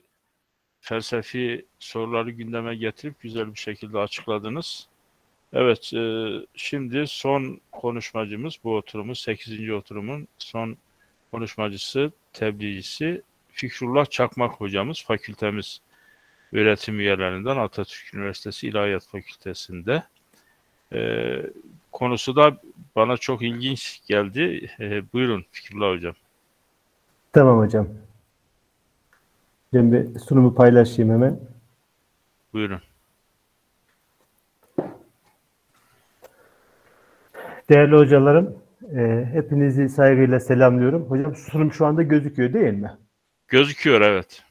felsefi soruları gündeme getirip güzel bir şekilde açıkladınız. Evet, şimdi son konuşmacımız bu oturumun, 8. oturumun son konuşmacısı, tebliğcisi Fikrullah Çakmak hocamız, fakültemiz öğretim üyelerinden, Atatürk Üniversitesi İlahiyat Fakültesi'nde. Konusu da bana çok ilginç geldi. Buyurun Fikrullah hocam. Tamam hocam. Şimdi sunumu paylaşayım hemen. Buyurun. Değerli hocalarım, hepinizi saygıyla selamlıyorum. Hocam sunum şu anda gözüküyor değil mi? Gözüküyor, evet.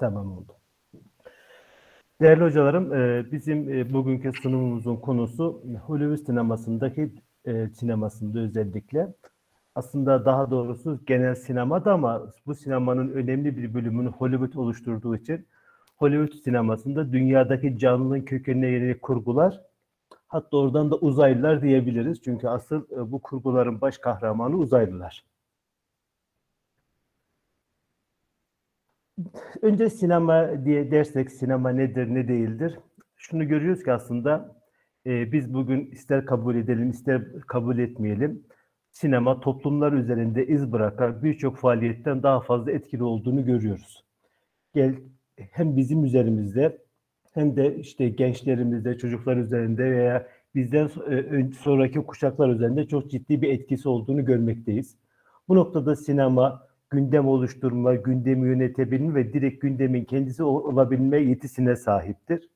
Tamam oldu. Değerli hocalarım, bizim bugünkü sunumumuzun konusu Hollywood sinemasında özellikle. Aslında daha doğrusu genel sinemada ama bu sinemanın önemli bir bölümünü Hollywood oluşturduğu için Hollywood sinemasında dünyadaki canlının kökenine yönelik kurgular, hatta oradan da uzaylılar diyebiliriz. Çünkü asıl bu kurguların baş kahramanı uzaylılar. Önce sinema diye dersek sinema nedir, ne değildir? Şunu görüyoruz ki aslında biz bugün ister kabul edelim, ister kabul etmeyelim, sinema toplumlar üzerinde iz bırakan birçok faaliyetten daha fazla etkili olduğunu görüyoruz. Hem bizim üzerimizde hem de gençlerimizde, çocuklar üzerinde veya bizden sonraki kuşaklar üzerinde çok ciddi bir etkisi olduğunu görmekteyiz. Bu noktada sinema gündem oluşturma, gündemi yönetebilme ve direkt gündemin kendisi olabilme yetisine sahiptir.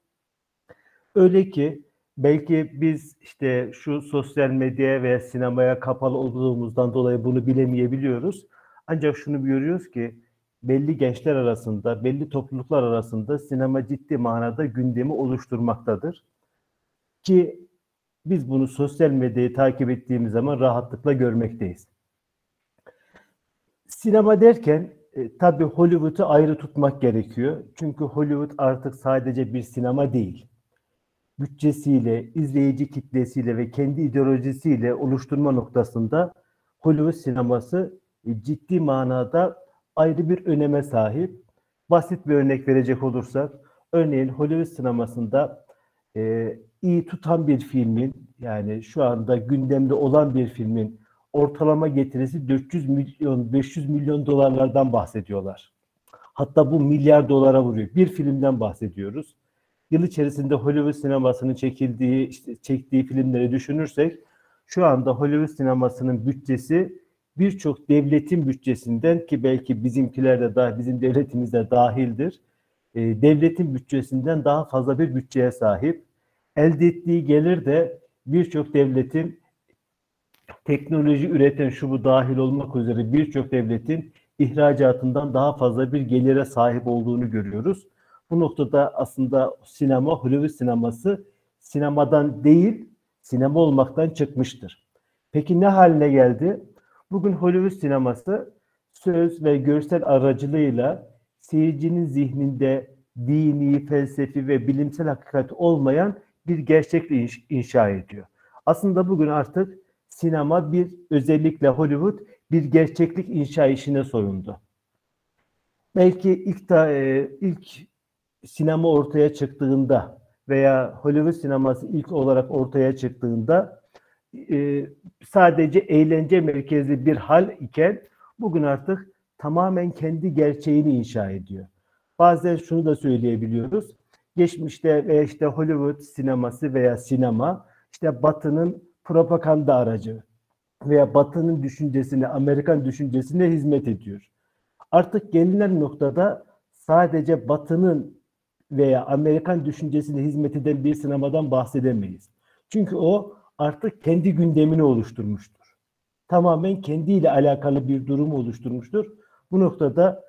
Öyle ki belki biz işte şu sosyal medyaya veya sinemaya kapalı olduğumuzdan dolayı bunu bilemeyebiliyoruz. Ancak şunu görüyoruz ki belli gençler arasında, belli topluluklar arasında sinema ciddi manada gündemi oluşturmaktadır. Ki biz bunu sosyal medyayı takip ettiğimiz zaman rahatlıkla görmekteyiz. Sinema derken tabii Hollywood'u ayrı tutmak gerekiyor. Çünkü Hollywood artık sadece bir sinema değil. Bütçesiyle, izleyici kitlesiyle ve kendi ideolojisiyle oluşturma noktasında Hollywood sineması ciddi manada ayrı bir öneme sahip. Basit bir örnek verecek olursak, örneğin Hollywood sinemasında iyi tutan bir filmin, yani şu anda gündemde olan bir filmin ortalama getirisi 400 milyon dolarlardan bahsediyorlar. Hatta bu milyar dolara vuruyor. Bir filmden bahsediyoruz. Yıl içerisinde Hollywood sinemasının çektiği filmleri düşünürsek, şu anda Hollywood sinemasının bütçesi birçok devletin bütçesinden, ki belki bizimkilerde daha, bizim devletimizde dahildir, devletin bütçesinden daha fazla bir bütçeye sahip. Elde ettiği gelir de birçok devletin, teknoloji üreten şu bu dahil olmak üzere birçok devletin ihracatından daha fazla bir gelire sahip olduğunu görüyoruz. Bu noktada aslında sinema, Hollywood sineması sinemadan değil, sinema olmaktan çıkmıştır. Peki ne haline geldi? Bugün Hollywood sineması söz ve görsel aracılığıyla seyircinin zihninde dini, felsefi ve bilimsel hakikat olmayan bir gerçekliği inşa ediyor. Aslında bugün artık sinema, bir özellikle Hollywood, bir gerçeklik inşa işine soyundu. Belki ilk sinema ortaya çıktığında veya Hollywood sineması ilk olarak ortaya çıktığında sadece eğlence merkezli bir hal iken, bugün artık tamamen kendi gerçeğini inşa ediyor. Bazen şunu da söyleyebiliyoruz. Geçmişte veya işte Hollywood sineması veya sinema işte Batı'nın propaganda aracı veya Batı'nın düşüncesine, Amerikan düşüncesine hizmet ediyor. Artık gelinen noktada sadece Batı'nın veya Amerikan düşüncesine hizmet eden bir sinemadan bahsedemeyiz. Çünkü o artık kendi gündemini oluşturmuştur. Tamamen kendiyle alakalı bir durum oluşturmuştur. Bu noktada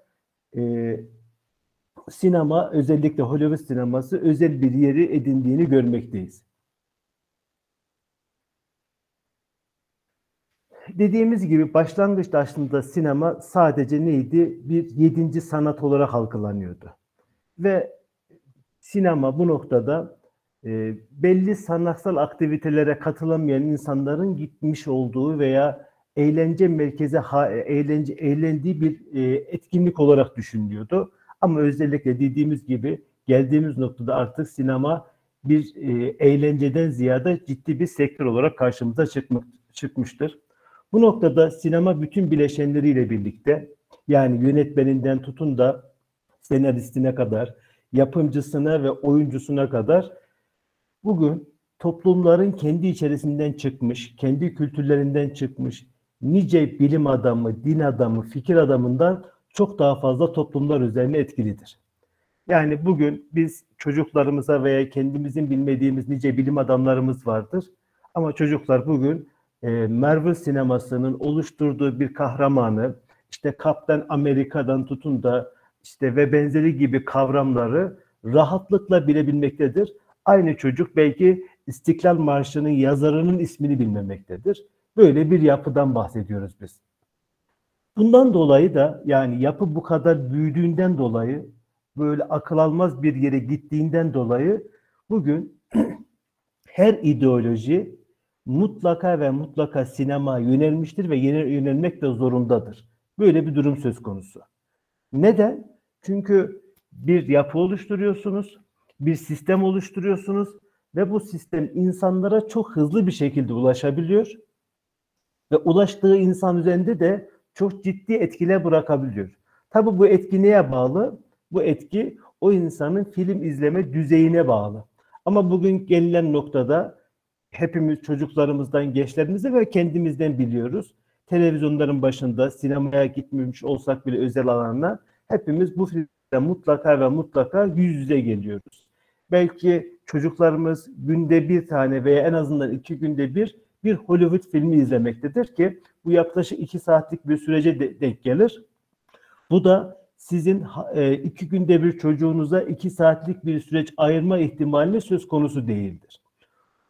sinema, özellikle Hollywood sineması özel bir yeri edindiğini görmekteyiz. Dediğimiz gibi başlangıçta aslında sinema sadece neydi? Bir 7. sanat olarak algılanıyordu. Ve sinema bu noktada belli sanatsal aktivitelere katılamayan insanların gitmiş olduğu veya eğlence merkezi, eğlendiği bir etkinlik olarak düşünülüyordu. Ama özellikle dediğimiz gibi geldiğimiz noktada artık sinema bir eğlenceden ziyade ciddi bir sektör olarak karşımıza çıkmıştır. Bu noktada sinema bütün bileşenleriyle birlikte, yani yönetmeninden tutun da senaristine kadar, yapımcısına ve oyuncusuna kadar, bugün toplumların kendi içerisinden çıkmış, kendi kültürlerinden çıkmış nice bilim adamı, din adamı, fikir adamından çok daha fazla toplumlar üzerine etkilidir. Yani bugün biz çocuklarımıza veya kendimizin bilmediğimiz nice bilim adamlarımız vardır. Ama çocuklar bugün Marvel sinemasının oluşturduğu bir kahramanı, işte Kaptan Amerika'dan tutun da işte ve benzeri gibi kavramları rahatlıkla bilebilmektedir. Aynı çocuk belki İstiklal Marşı'nın yazarının ismini bilmemektedir. Böyle bir yapıdan bahsediyoruz biz. Bundan dolayı da, yani yapı bu kadar büyüdüğünden dolayı, böyle akıl almaz bir yere gittiğinden dolayı bugün her ideoloji mutlaka ve mutlaka sinema yönelmiştir ve yönelmek de zorundadır. Böyle bir durum söz konusu. Neden? Çünkü bir yapı oluşturuyorsunuz, bir sistem oluşturuyorsunuz ve bu sistem insanlara çok hızlı bir şekilde ulaşabiliyor ve ulaştığı insan üzerinde de çok ciddi etkiler bırakabiliyor. Tabii bu etki neye bağlı? Bu etki o insanın film izleme düzeyine bağlı. Ama bugün gelinen noktada hepimiz çocuklarımızdan, gençlerimizden ve kendimizden biliyoruz. Televizyonların başında, sinemaya gitmemiş olsak bile özel alanlar, hepimiz bu filmle mutlaka ve mutlaka yüz yüze geliyoruz. belki çocuklarımız günde bir tane veya en azından 2 günde bir Hollywood filmi izlemektedir ki bu yaklaşık 2 saatlik bir sürece denk gelir. Bu da sizin 2 günde bir çocuğunuza 2 saatlik bir süreç ayırma ihtimali söz konusu değildir.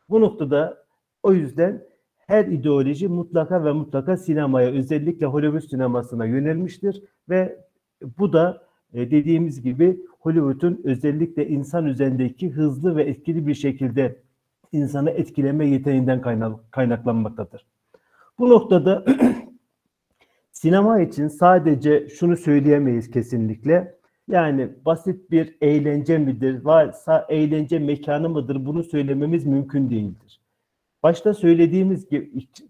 Bu noktada o yüzden her ideoloji mutlaka ve mutlaka sinemaya, özellikle Hollywood sinemasına yönelmiştir ve bu da dediğimiz gibi Hollywood'un özellikle insan üzerindeki hızlı ve etkili bir şekilde insanı etkileme yeteneğinden kaynaklanmaktadır. Bu noktada sinema için sadece şunu söyleyemeyiz kesinlikle. Yani basit bir eğlence midir, varsa eğlence mekanı mıdır, bunu söylememiz mümkün değildir. Başta söylediğimiz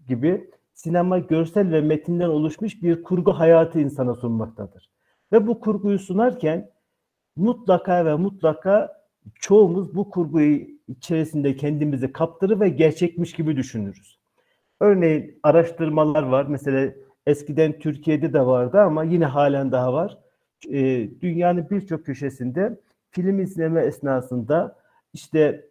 gibi sinema görsel ve metinden oluşmuş bir kurgu hayatı insana sunmaktadır. Ve bu kurguyu sunarken mutlaka ve mutlaka çoğumuz bu kurguyu içerisinde kendimizi kaptırır ve gerçekmiş gibi düşünürüz. Örneğin araştırmalar var. Mesela eskiden Türkiye'de de vardı ama yine halen daha var. Dünyanın birçok köşesinde film izleme esnasında işte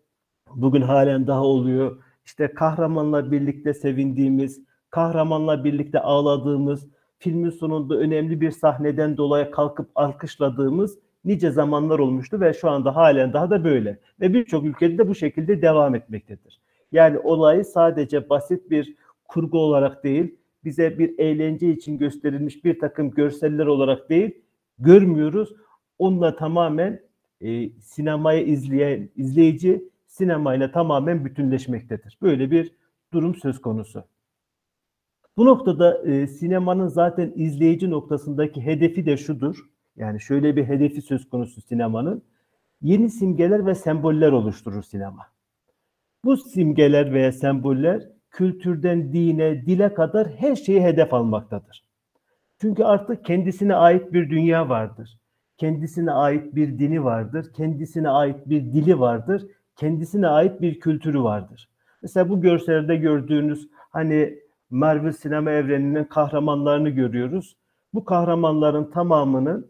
bugün halen daha oluyor. İşte kahramanla birlikte sevindiğimiz, kahramanla birlikte ağladığımız, filmin sonunda önemli bir sahneden dolayı kalkıp alkışladığımız nice zamanlar olmuştu ve şu anda halen daha da böyle. Ve birçok ülkede de bu şekilde devam etmektedir. Yani olayı sadece basit bir kurgu olarak değil, bize bir eğlence için gösterilmiş bir takım görseller olarak değil, görmüyoruz. Onunla tamamen sinemayı izleyen izleyici, sinemayla tamamen bütünleşmektedir. Böyle bir durum söz konusu. Bu noktada sinemanın zaten izleyici noktasındaki hedefi de şudur. Yani şöyle bir hedefi söz konusu sinemanın. Yeni simgeler ve semboller oluşturur sinema. Bu simgeler veya semboller kültürden dine, dile kadar her şeyi hedef almaktadır. Çünkü artık kendisine ait bir dünya vardır. Kendisine ait bir dini vardır. Kendisine ait bir dili vardır. Kendisine ait bir kültürü vardır. Mesela bu görselde gördüğünüz hani Marvel sinema evreninin kahramanlarını görüyoruz. Bu kahramanların tamamının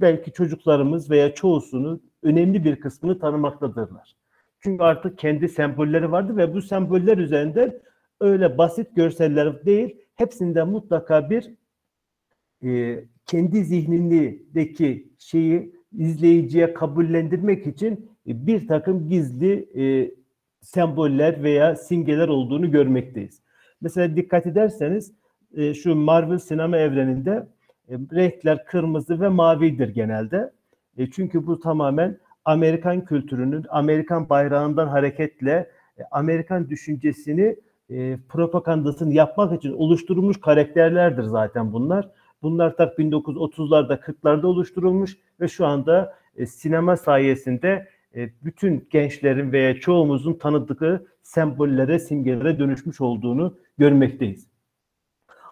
belki çocuklarımız veya çoğusunun önemli bir kısmını tanımaktadırlar. Çünkü artık kendi sembolleri vardı ve bu semboller üzerinden öyle basit görseller değil, hepsinden mutlaka bir kendi zihnindeki şeyi izleyiciye kabullendirmek için bir takım gizli semboller veya simgeler olduğunu görmekteyiz. Mesela dikkat ederseniz şu Marvel sinema evreninde renkler kırmızı ve mavidir genelde. Çünkü bu tamamen Amerikan kültürünün, Amerikan bayrağından hareketle Amerikan düşüncesini, propagandasını yapmak için oluşturulmuş karakterlerdir zaten bunlar. Bunlar tak 1930'larda, 40'larda oluşturulmuş ve şu anda sinema sayesinde bütün gençlerin veya çoğumuzun tanıdığı sembollere, simgelere dönüşmüş olduğunu görmekteyiz.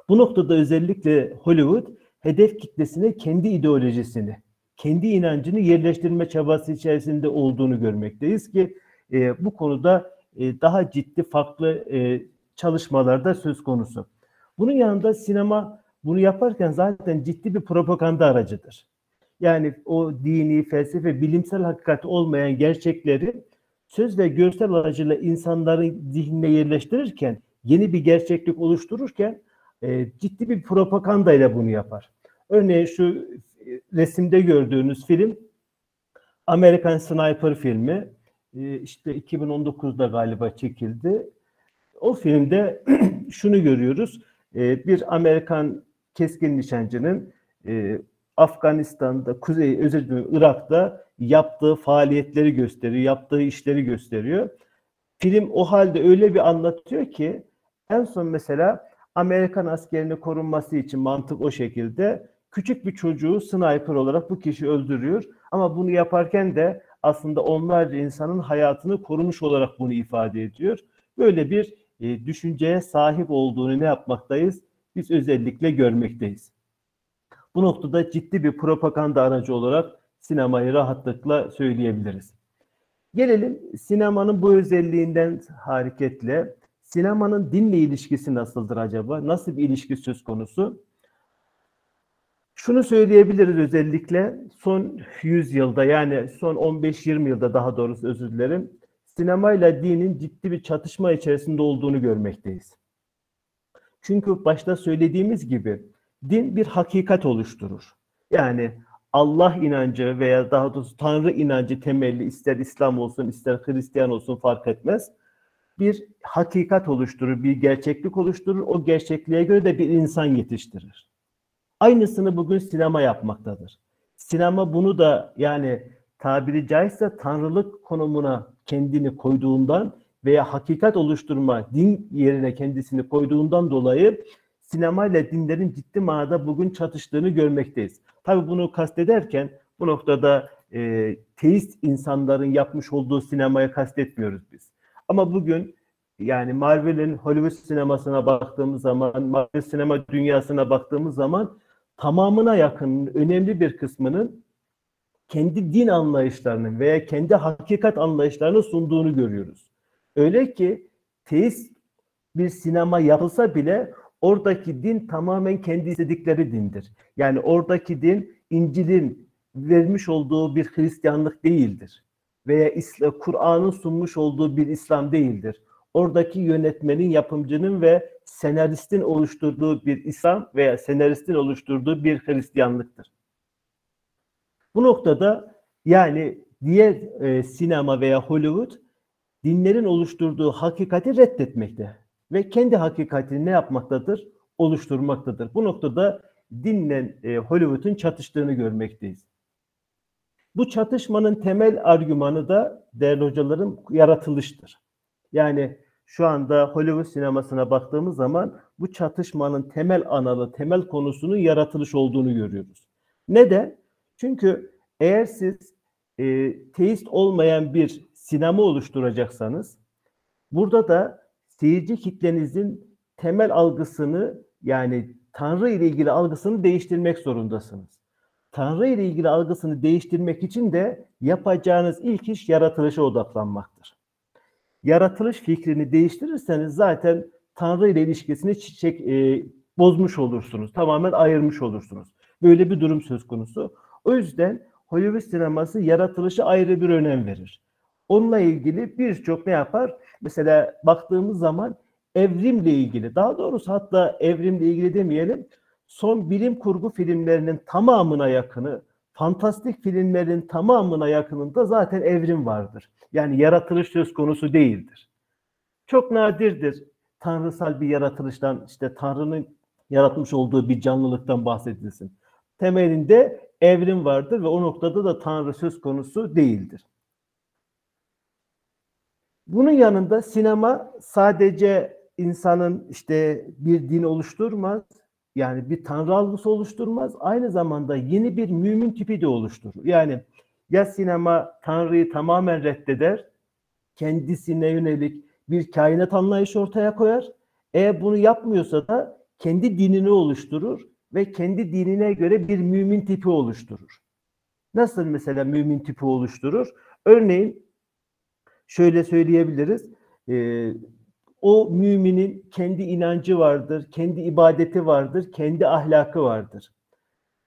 Bu noktada özellikle Hollywood hedef kitlesine kendi ideolojisini, kendi inancını yerleştirme çabası içerisinde olduğunu görmekteyiz ki bu konuda daha ciddi farklı çalışmalarda söz konusu. Bunun yanında sinema bunu yaparken zaten ciddi bir propaganda aracıdır. Yani o dini, felsefe, bilimsel hakikat olmayan gerçekleri söz ve görsel aracıyla insanların zihnine yerleştirirken, yeni bir gerçeklik oluştururken ciddi bir propaganda ile bunu yapar. Örneğin şu resimde gördüğünüz film Amerikan Sniper filmi, işte 2019'da galiba çekildi. O filmde şunu görüyoruz, bir Amerikan keskin nişancının Afganistan'da, Irak'ta yaptığı faaliyetleri gösteriyor, yaptığı işleri gösteriyor. Film o halde öyle bir anlatıyor ki en son mesela Amerikan askerinin korunması için mantık o şekilde küçük bir çocuğu sniper olarak bu kişi öldürüyor. Ama bunu yaparken de aslında onlarca insanın hayatını korumuş olarak bunu ifade ediyor. Böyle bir düşünceye sahip olduğunu ne yapmaktayız? Biz özellikle görmekteyiz. Bu noktada ciddi bir propaganda aracı olarak sinemayı rahatlıkla söyleyebiliriz. Gelelim sinemanın bu özelliğinden hareketle sinemanın dinle ilişkisi nasıldır acaba? Nasıl bir ilişki söz konusu? Şunu söyleyebiliriz özellikle son 100 yılda yani son 15-20 yılda daha doğrusu özür dilerim. Sinemayla dinin ciddi bir çatışma içerisinde olduğunu görmekteyiz. Çünkü başta söylediğimiz gibi din bir hakikat oluşturur. Yani Allah inancı veya daha doğrusu Tanrı inancı temelli ister İslam olsun ister Hristiyan olsun fark etmez. Bir hakikat oluşturur, bir gerçeklik oluşturur. O gerçekliğe göre de bir insan yetiştirir. Aynısını bugün sinema yapmaktadır. Sinema bunu da yani tabiri caizse tanrılık konumuna kendini koyduğundan veya hakikat oluşturma din yerine kendisini koyduğundan dolayı sinema ile dinlerin ciddi manada bugün çatıştığını görmekteyiz. Tabii bunu kastederken bu noktada teist insanların yapmış olduğu sinemayı kastetmiyoruz biz. Ama bugün yani Marvel'in Hollywood sinemasına baktığımız zaman, Marvel sinema dünyasına baktığımız zaman tamamına yakın, önemli bir kısmının kendi din anlayışlarının veya kendi hakikat anlayışlarını sunduğunu görüyoruz. Öyle ki teist bir sinema yapılsa bile oradaki din tamamen kendi istedikleri dindir. Yani oradaki din İncil'in vermiş olduğu bir Hristiyanlık değildir. Veya Kur'an'ın sunmuş olduğu bir İslam değildir. Oradaki yönetmenin, yapımcının ve senaristin oluşturduğu bir İslam veya senaristin oluşturduğu bir Hristiyanlıktır. Bu noktada yani diğer sinema veya Hollywood dinlerin oluşturduğu hakikati reddetmekte ve kendi hakikatini ne yapmaktadır? Oluşturmaktadır. Bu noktada dinle Hollywood'un çatıştığını görmekteyiz. Bu çatışmanın temel argümanı da değerli hocalarım yaratılıştır. Yani şu anda Hollywood sinemasına baktığımız zaman bu çatışmanın temel analı, temel konusunun yaratılış olduğunu görüyoruz. Neden? Çünkü eğer siz teist olmayan bir sinema oluşturacaksanız burada da seyirci kitlenizin temel algısını yani Tanrı ile ilgili algısını değiştirmek zorundasınız. Tanrı ile ilgili algısını değiştirmek için de yapacağınız ilk iş yaratılışa odaklanmaktır. Yaratılış fikrini değiştirirseniz zaten Tanrı ile ilişkisini bozmuş olursunuz. Tamamen ayırmış olursunuz. Böyle bir durum söz konusu. O yüzden Hollywood sineması yaratılışa ayrı bir önem verir. Onunla ilgili birçok ne yapar? Mesela baktığımız zaman evrimle ilgili, daha doğrusu hatta evrimle ilgili demeyelim, son bilim kurgu filmlerinin tamamına yakını, fantastik filmlerin tamamına yakınında zaten evrim vardır. Yani yaratılış söz konusu değildir. Çok nadirdir tanrısal bir yaratılıştan, işte Tanrı'nın yaratmış olduğu bir canlılıktan bahsedilsin. Temelinde evrim vardır ve o noktada da Tanrı söz konusu değildir. Bunun yanında sinema sadece insanın işte bir din oluşturmaz, yani bir Tanrı algısı oluşturmaz. Aynı zamanda yeni bir mümin tipi de oluşturur. Yani ya sinema Tanrı'yı tamamen reddeder, kendisine yönelik bir kainat anlayışı ortaya koyar. Eğer bunu yapmıyorsa da kendi dinini oluşturur ve kendi dinine göre bir mümin tipi oluşturur. Nasıl mesela mümin tipi oluşturur? Örneğin şöyle söyleyebiliriz. O müminin kendi inancı vardır, kendi ibadeti vardır, kendi ahlakı vardır.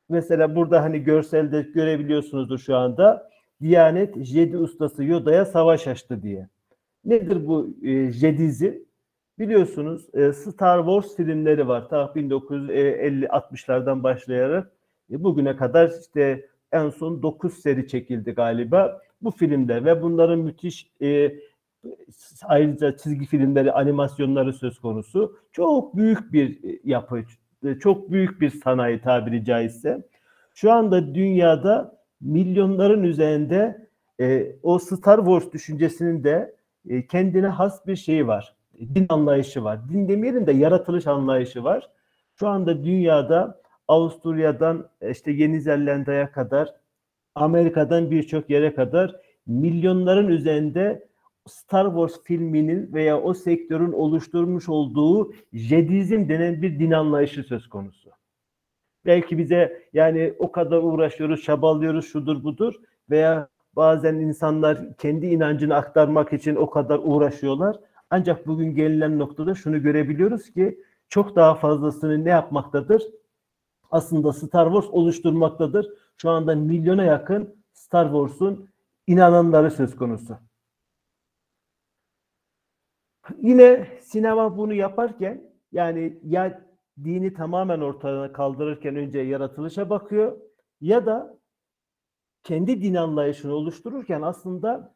Mesela burada hani görselde görebiliyorsunuzdur şu anda. Diyanet Jedi ustası Yoda'ya savaş açtı diye. Nedir bu Jediizm? Biliyorsunuz Star Wars filmleri var. Ta 1950-60'lardan başlayarak bugüne kadar işte en son 9 seri çekildi galiba. Bu filmler ve bunların müthiş ayrıca çizgi filmleri, animasyonları söz konusu. Çok büyük bir yapı, çok büyük bir sanayi tabiri caizse. Şu anda dünyada milyonların üzerinde o Star Wars düşüncesinin de kendine has bir şeyi var. Din anlayışı var. Din demeyelim de yaratılış anlayışı var. Şu anda dünyada Avusturya'dan işte Yeni Zelanda'ya kadar, Amerika'dan birçok yere kadar milyonların üzerinde Star Wars filminin veya o sektörün oluşturmuş olduğu Jediizm denen bir din anlayışı söz konusu. Belki bize yani o kadar uğraşıyoruz, çabalıyoruz, şudur budur veya bazen insanlar kendi inancını aktarmak için o kadar uğraşıyorlar. Ancak bugün gelinen noktada şunu görebiliyoruz ki çok daha fazlasını ne yapmaktadır? aslında Star Wars oluşturmaktadır. Şu anda milyona yakın Star Wars'un inananları söz konusu. Yine sinema bunu yaparken, yani ya dini tamamen ortadan kaldırırken önce yaratılışa bakıyor ya da kendi din anlayışını oluştururken aslında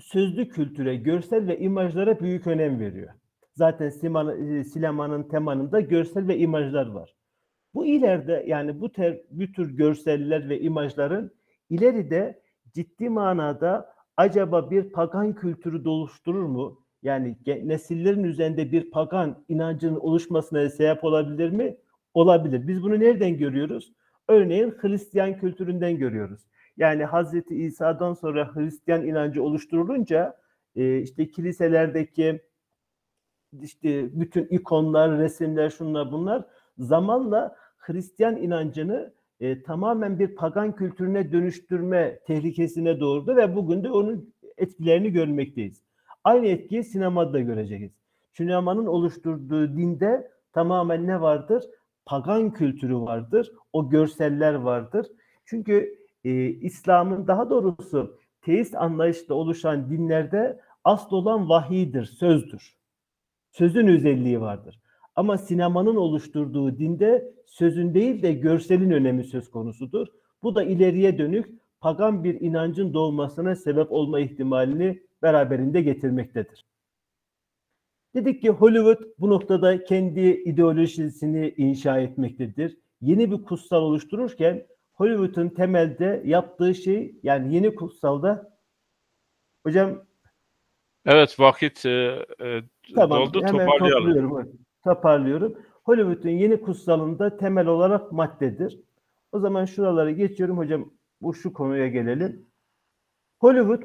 sözlü kültüre, görsel ve imajlara büyük önem veriyor. Zaten sinemanın temanında görsel ve imajlar var. Bu ileride, yani bu tür görseller ve imajların ileride ciddi manada acaba bir pagan kültürü oluşturur mu? Yani nesillerin üzerinde bir pagan inancının oluşmasına sebep olabilir mi? Olabilir. Biz bunu nereden görüyoruz? Örneğin Hristiyan kültüründen görüyoruz. Yani Hz. İsa'dan sonra Hristiyan inancı oluşturulunca işte kiliselerdeki işte bütün ikonlar, resimler, şunlar bunlar zamanla Hristiyan inancını tamamen bir pagan kültürüne dönüştürme tehlikesine doğurdu ve bugün de onun etkilerini görmekteyiz. Aynı etkiyi sinemada da göreceğiz. Sinemanın oluşturduğu dinde tamamen ne vardır? Pagan kültürü vardır. O görseller vardır. Çünkü İslam'ın, daha doğrusu teist anlayışla oluşan dinlerde asıl olan vahiydir, sözdür. Sözün özelliği vardır. Ama sinemanın oluşturduğu dinde sözün değil de görselin önemi söz konusudur. Bu da ileriye dönük pagan bir inancın doğmasına sebep olma ihtimalini beraberinde getirmektedir. Dedik ki Hollywood bu noktada kendi ideolojisini inşa etmektedir. Yeni bir kutsal oluştururken Hollywood'un temelde yaptığı şey, yani yeni kutsalda hocam. Evet, vakit tamam, doldu, toparlıyorum. Hollywood'un yeni kutsalında temel olarak maddedir. O zaman şuralara geçiyorum hocam, şu konuya gelelim. Hollywood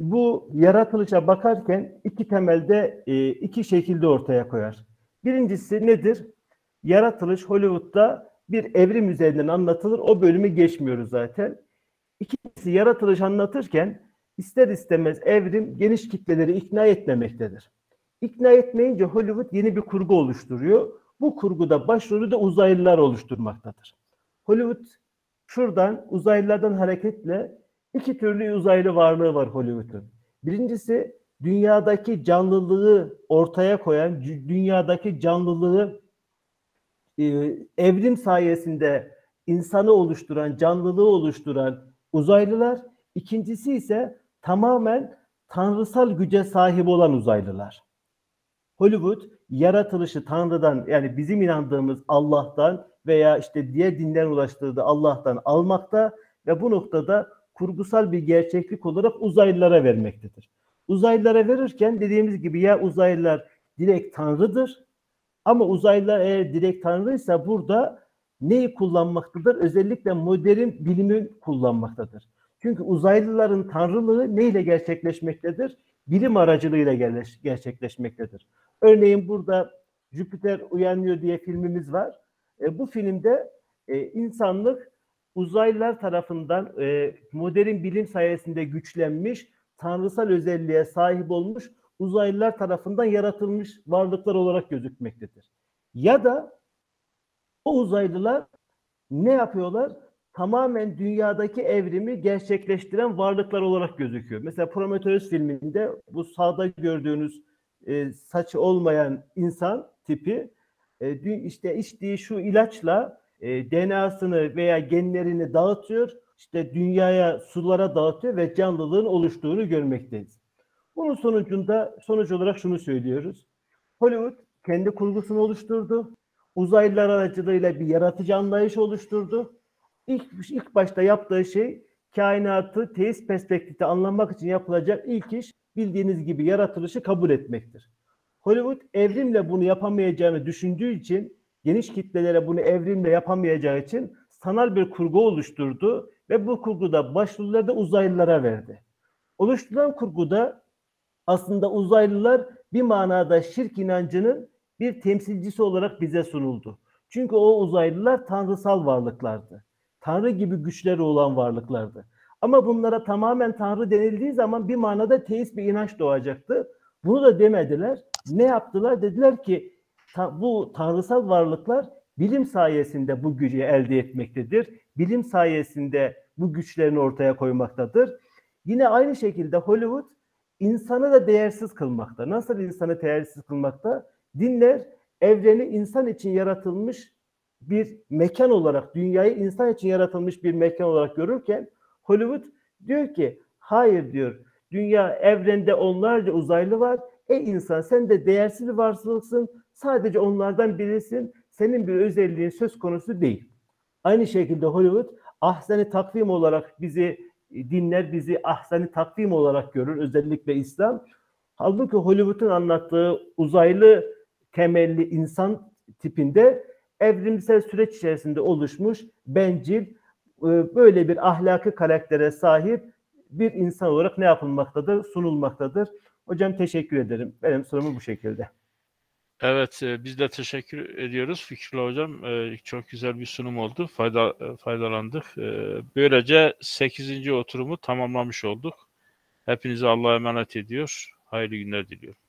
bu yaratılışa bakarken iki temelde iki şekilde ortaya koyar. Birincisi nedir? Yaratılış Hollywood'da bir evrim üzerinden anlatılır. O bölümü geçmiyoruz zaten. İkincisi, yaratılış anlatırken ister istemez evrim geniş kitleleri ikna etmemektedir. İkna etmeyince Hollywood yeni bir kurgu oluşturuyor. Bu kurguda başrolü de uzaylılar oluşturmaktadır. Hollywood şuradan, uzaylılardan hareketle iki türlü uzaylı varlığı var Hollywood'un. Birincisi, dünyadaki canlılığı ortaya koyan, dünyadaki canlılığı evrim sayesinde insanı oluşturan, canlılığı oluşturan uzaylılar. İkincisi ise tamamen tanrısal güce sahip olan uzaylılar. Hollywood yaratılışı Tanrı'dan, yani bizim inandığımız Allah'tan veya işte diğer dinlerin ulaştırdığı Allah'tan almakta ve bu noktada kurgusal bir gerçeklik olarak uzaylılara vermektedir. Uzaylılara verirken dediğimiz gibi ya uzaylılar direkt Tanrı'dır, ama uzaylılar eğer direkt Tanrıysa burada neyi kullanmaktadır? Özellikle modern bilimi kullanmaktadır. Çünkü uzaylıların tanrılığı neyle gerçekleşmektedir? Bilim aracılığıyla gerçekleşmektedir. Örneğin burada Jüpiter Uyanıyor diye filmimiz var. Bu filmde insanlık uzaylılar tarafından modern bilim sayesinde güçlenmiş, tanrısal özelliğe sahip olmuş, uzaylılar tarafından yaratılmış varlıklar olarak gözükmektedir. Ya da o uzaylılar ne yapıyorlar? Tamamen dünyadaki evrimi gerçekleştiren varlıklar olarak gözüküyor. Mesela Prometheus filminde bu sağda gördüğünüz saçı olmayan insan tipi işte içtiği şu ilaçla DNA'sını veya genlerini dağıtıyor, işte dünyaya, sulara dağıtıyor ve canlılığın oluştuğunu görmekteyiz. Bunun sonucunda sonuç olarak şunu söylüyoruz. Hollywood kendi kurgusunu oluşturdu. Uzaylılar aracılığıyla bir yaratıcı anlayış oluşturdu. İlk başta yaptığı şey, kainatı teist perspektifte anlamak için yapılacak ilk iş, bildiğiniz gibi yaratılışı kabul etmektir. Hollywood evrimle bunu yapamayacağını düşündüğü için, geniş kitlelere bunu evrimle yapamayacağı için sanal bir kurgu oluşturdu ve bu kurguda başrolleri de uzaylılara verdi. Oluşturulan kurguda aslında uzaylılar bir manada şirk inancının bir temsilcisi olarak bize sunuldu. Çünkü o uzaylılar tanrısal varlıklardı. Tanrı gibi güçleri olan varlıklardı. Ama bunlara tamamen Tanrı denildiği zaman bir manada teist bir inanç doğacaktı. Bunu da demediler. Ne yaptılar? Dediler ki bu tanrısal varlıklar bilim sayesinde bu gücü elde etmektedir. Bilim sayesinde bu güçlerini ortaya koymaktadır. Yine aynı şekilde Hollywood insanı da değersiz kılmakta. Nasıl insanı değersiz kılmakta? Dinler evreni insan için yaratılmış bir mekan olarak, dünyayı insan için yaratılmış bir mekan olarak görürken Hollywood diyor ki hayır diyor, dünya evrende onlarca uzaylı var. Ey insan, sen de değersiz bir varlıksın. Sadece onlardan birisin. Senin bir özelliğin söz konusu değil. Aynı şekilde Hollywood ahsen-i takvim olarak dinler bizi ahsen-i takvim olarak görür. Özellikle İslam. Halbuki Hollywood'un anlattığı uzaylı temelli insan tipinde evrimsel süreç içerisinde oluşmuş bencil, böyle bir ahlaki karaktere sahip bir insan olarak ne yapılmaktadır? Sunulmaktadır. Hocam teşekkür ederim. Benim sorumu bu şekilde. Evet, biz de teşekkür ediyoruz Fikrullah Hocam. Çok güzel bir sunum oldu. Faydalandık. Böylece 8. oturumu tamamlamış olduk. Hepinize Allah'a emanet ediyor. Hayırlı günler diliyorum.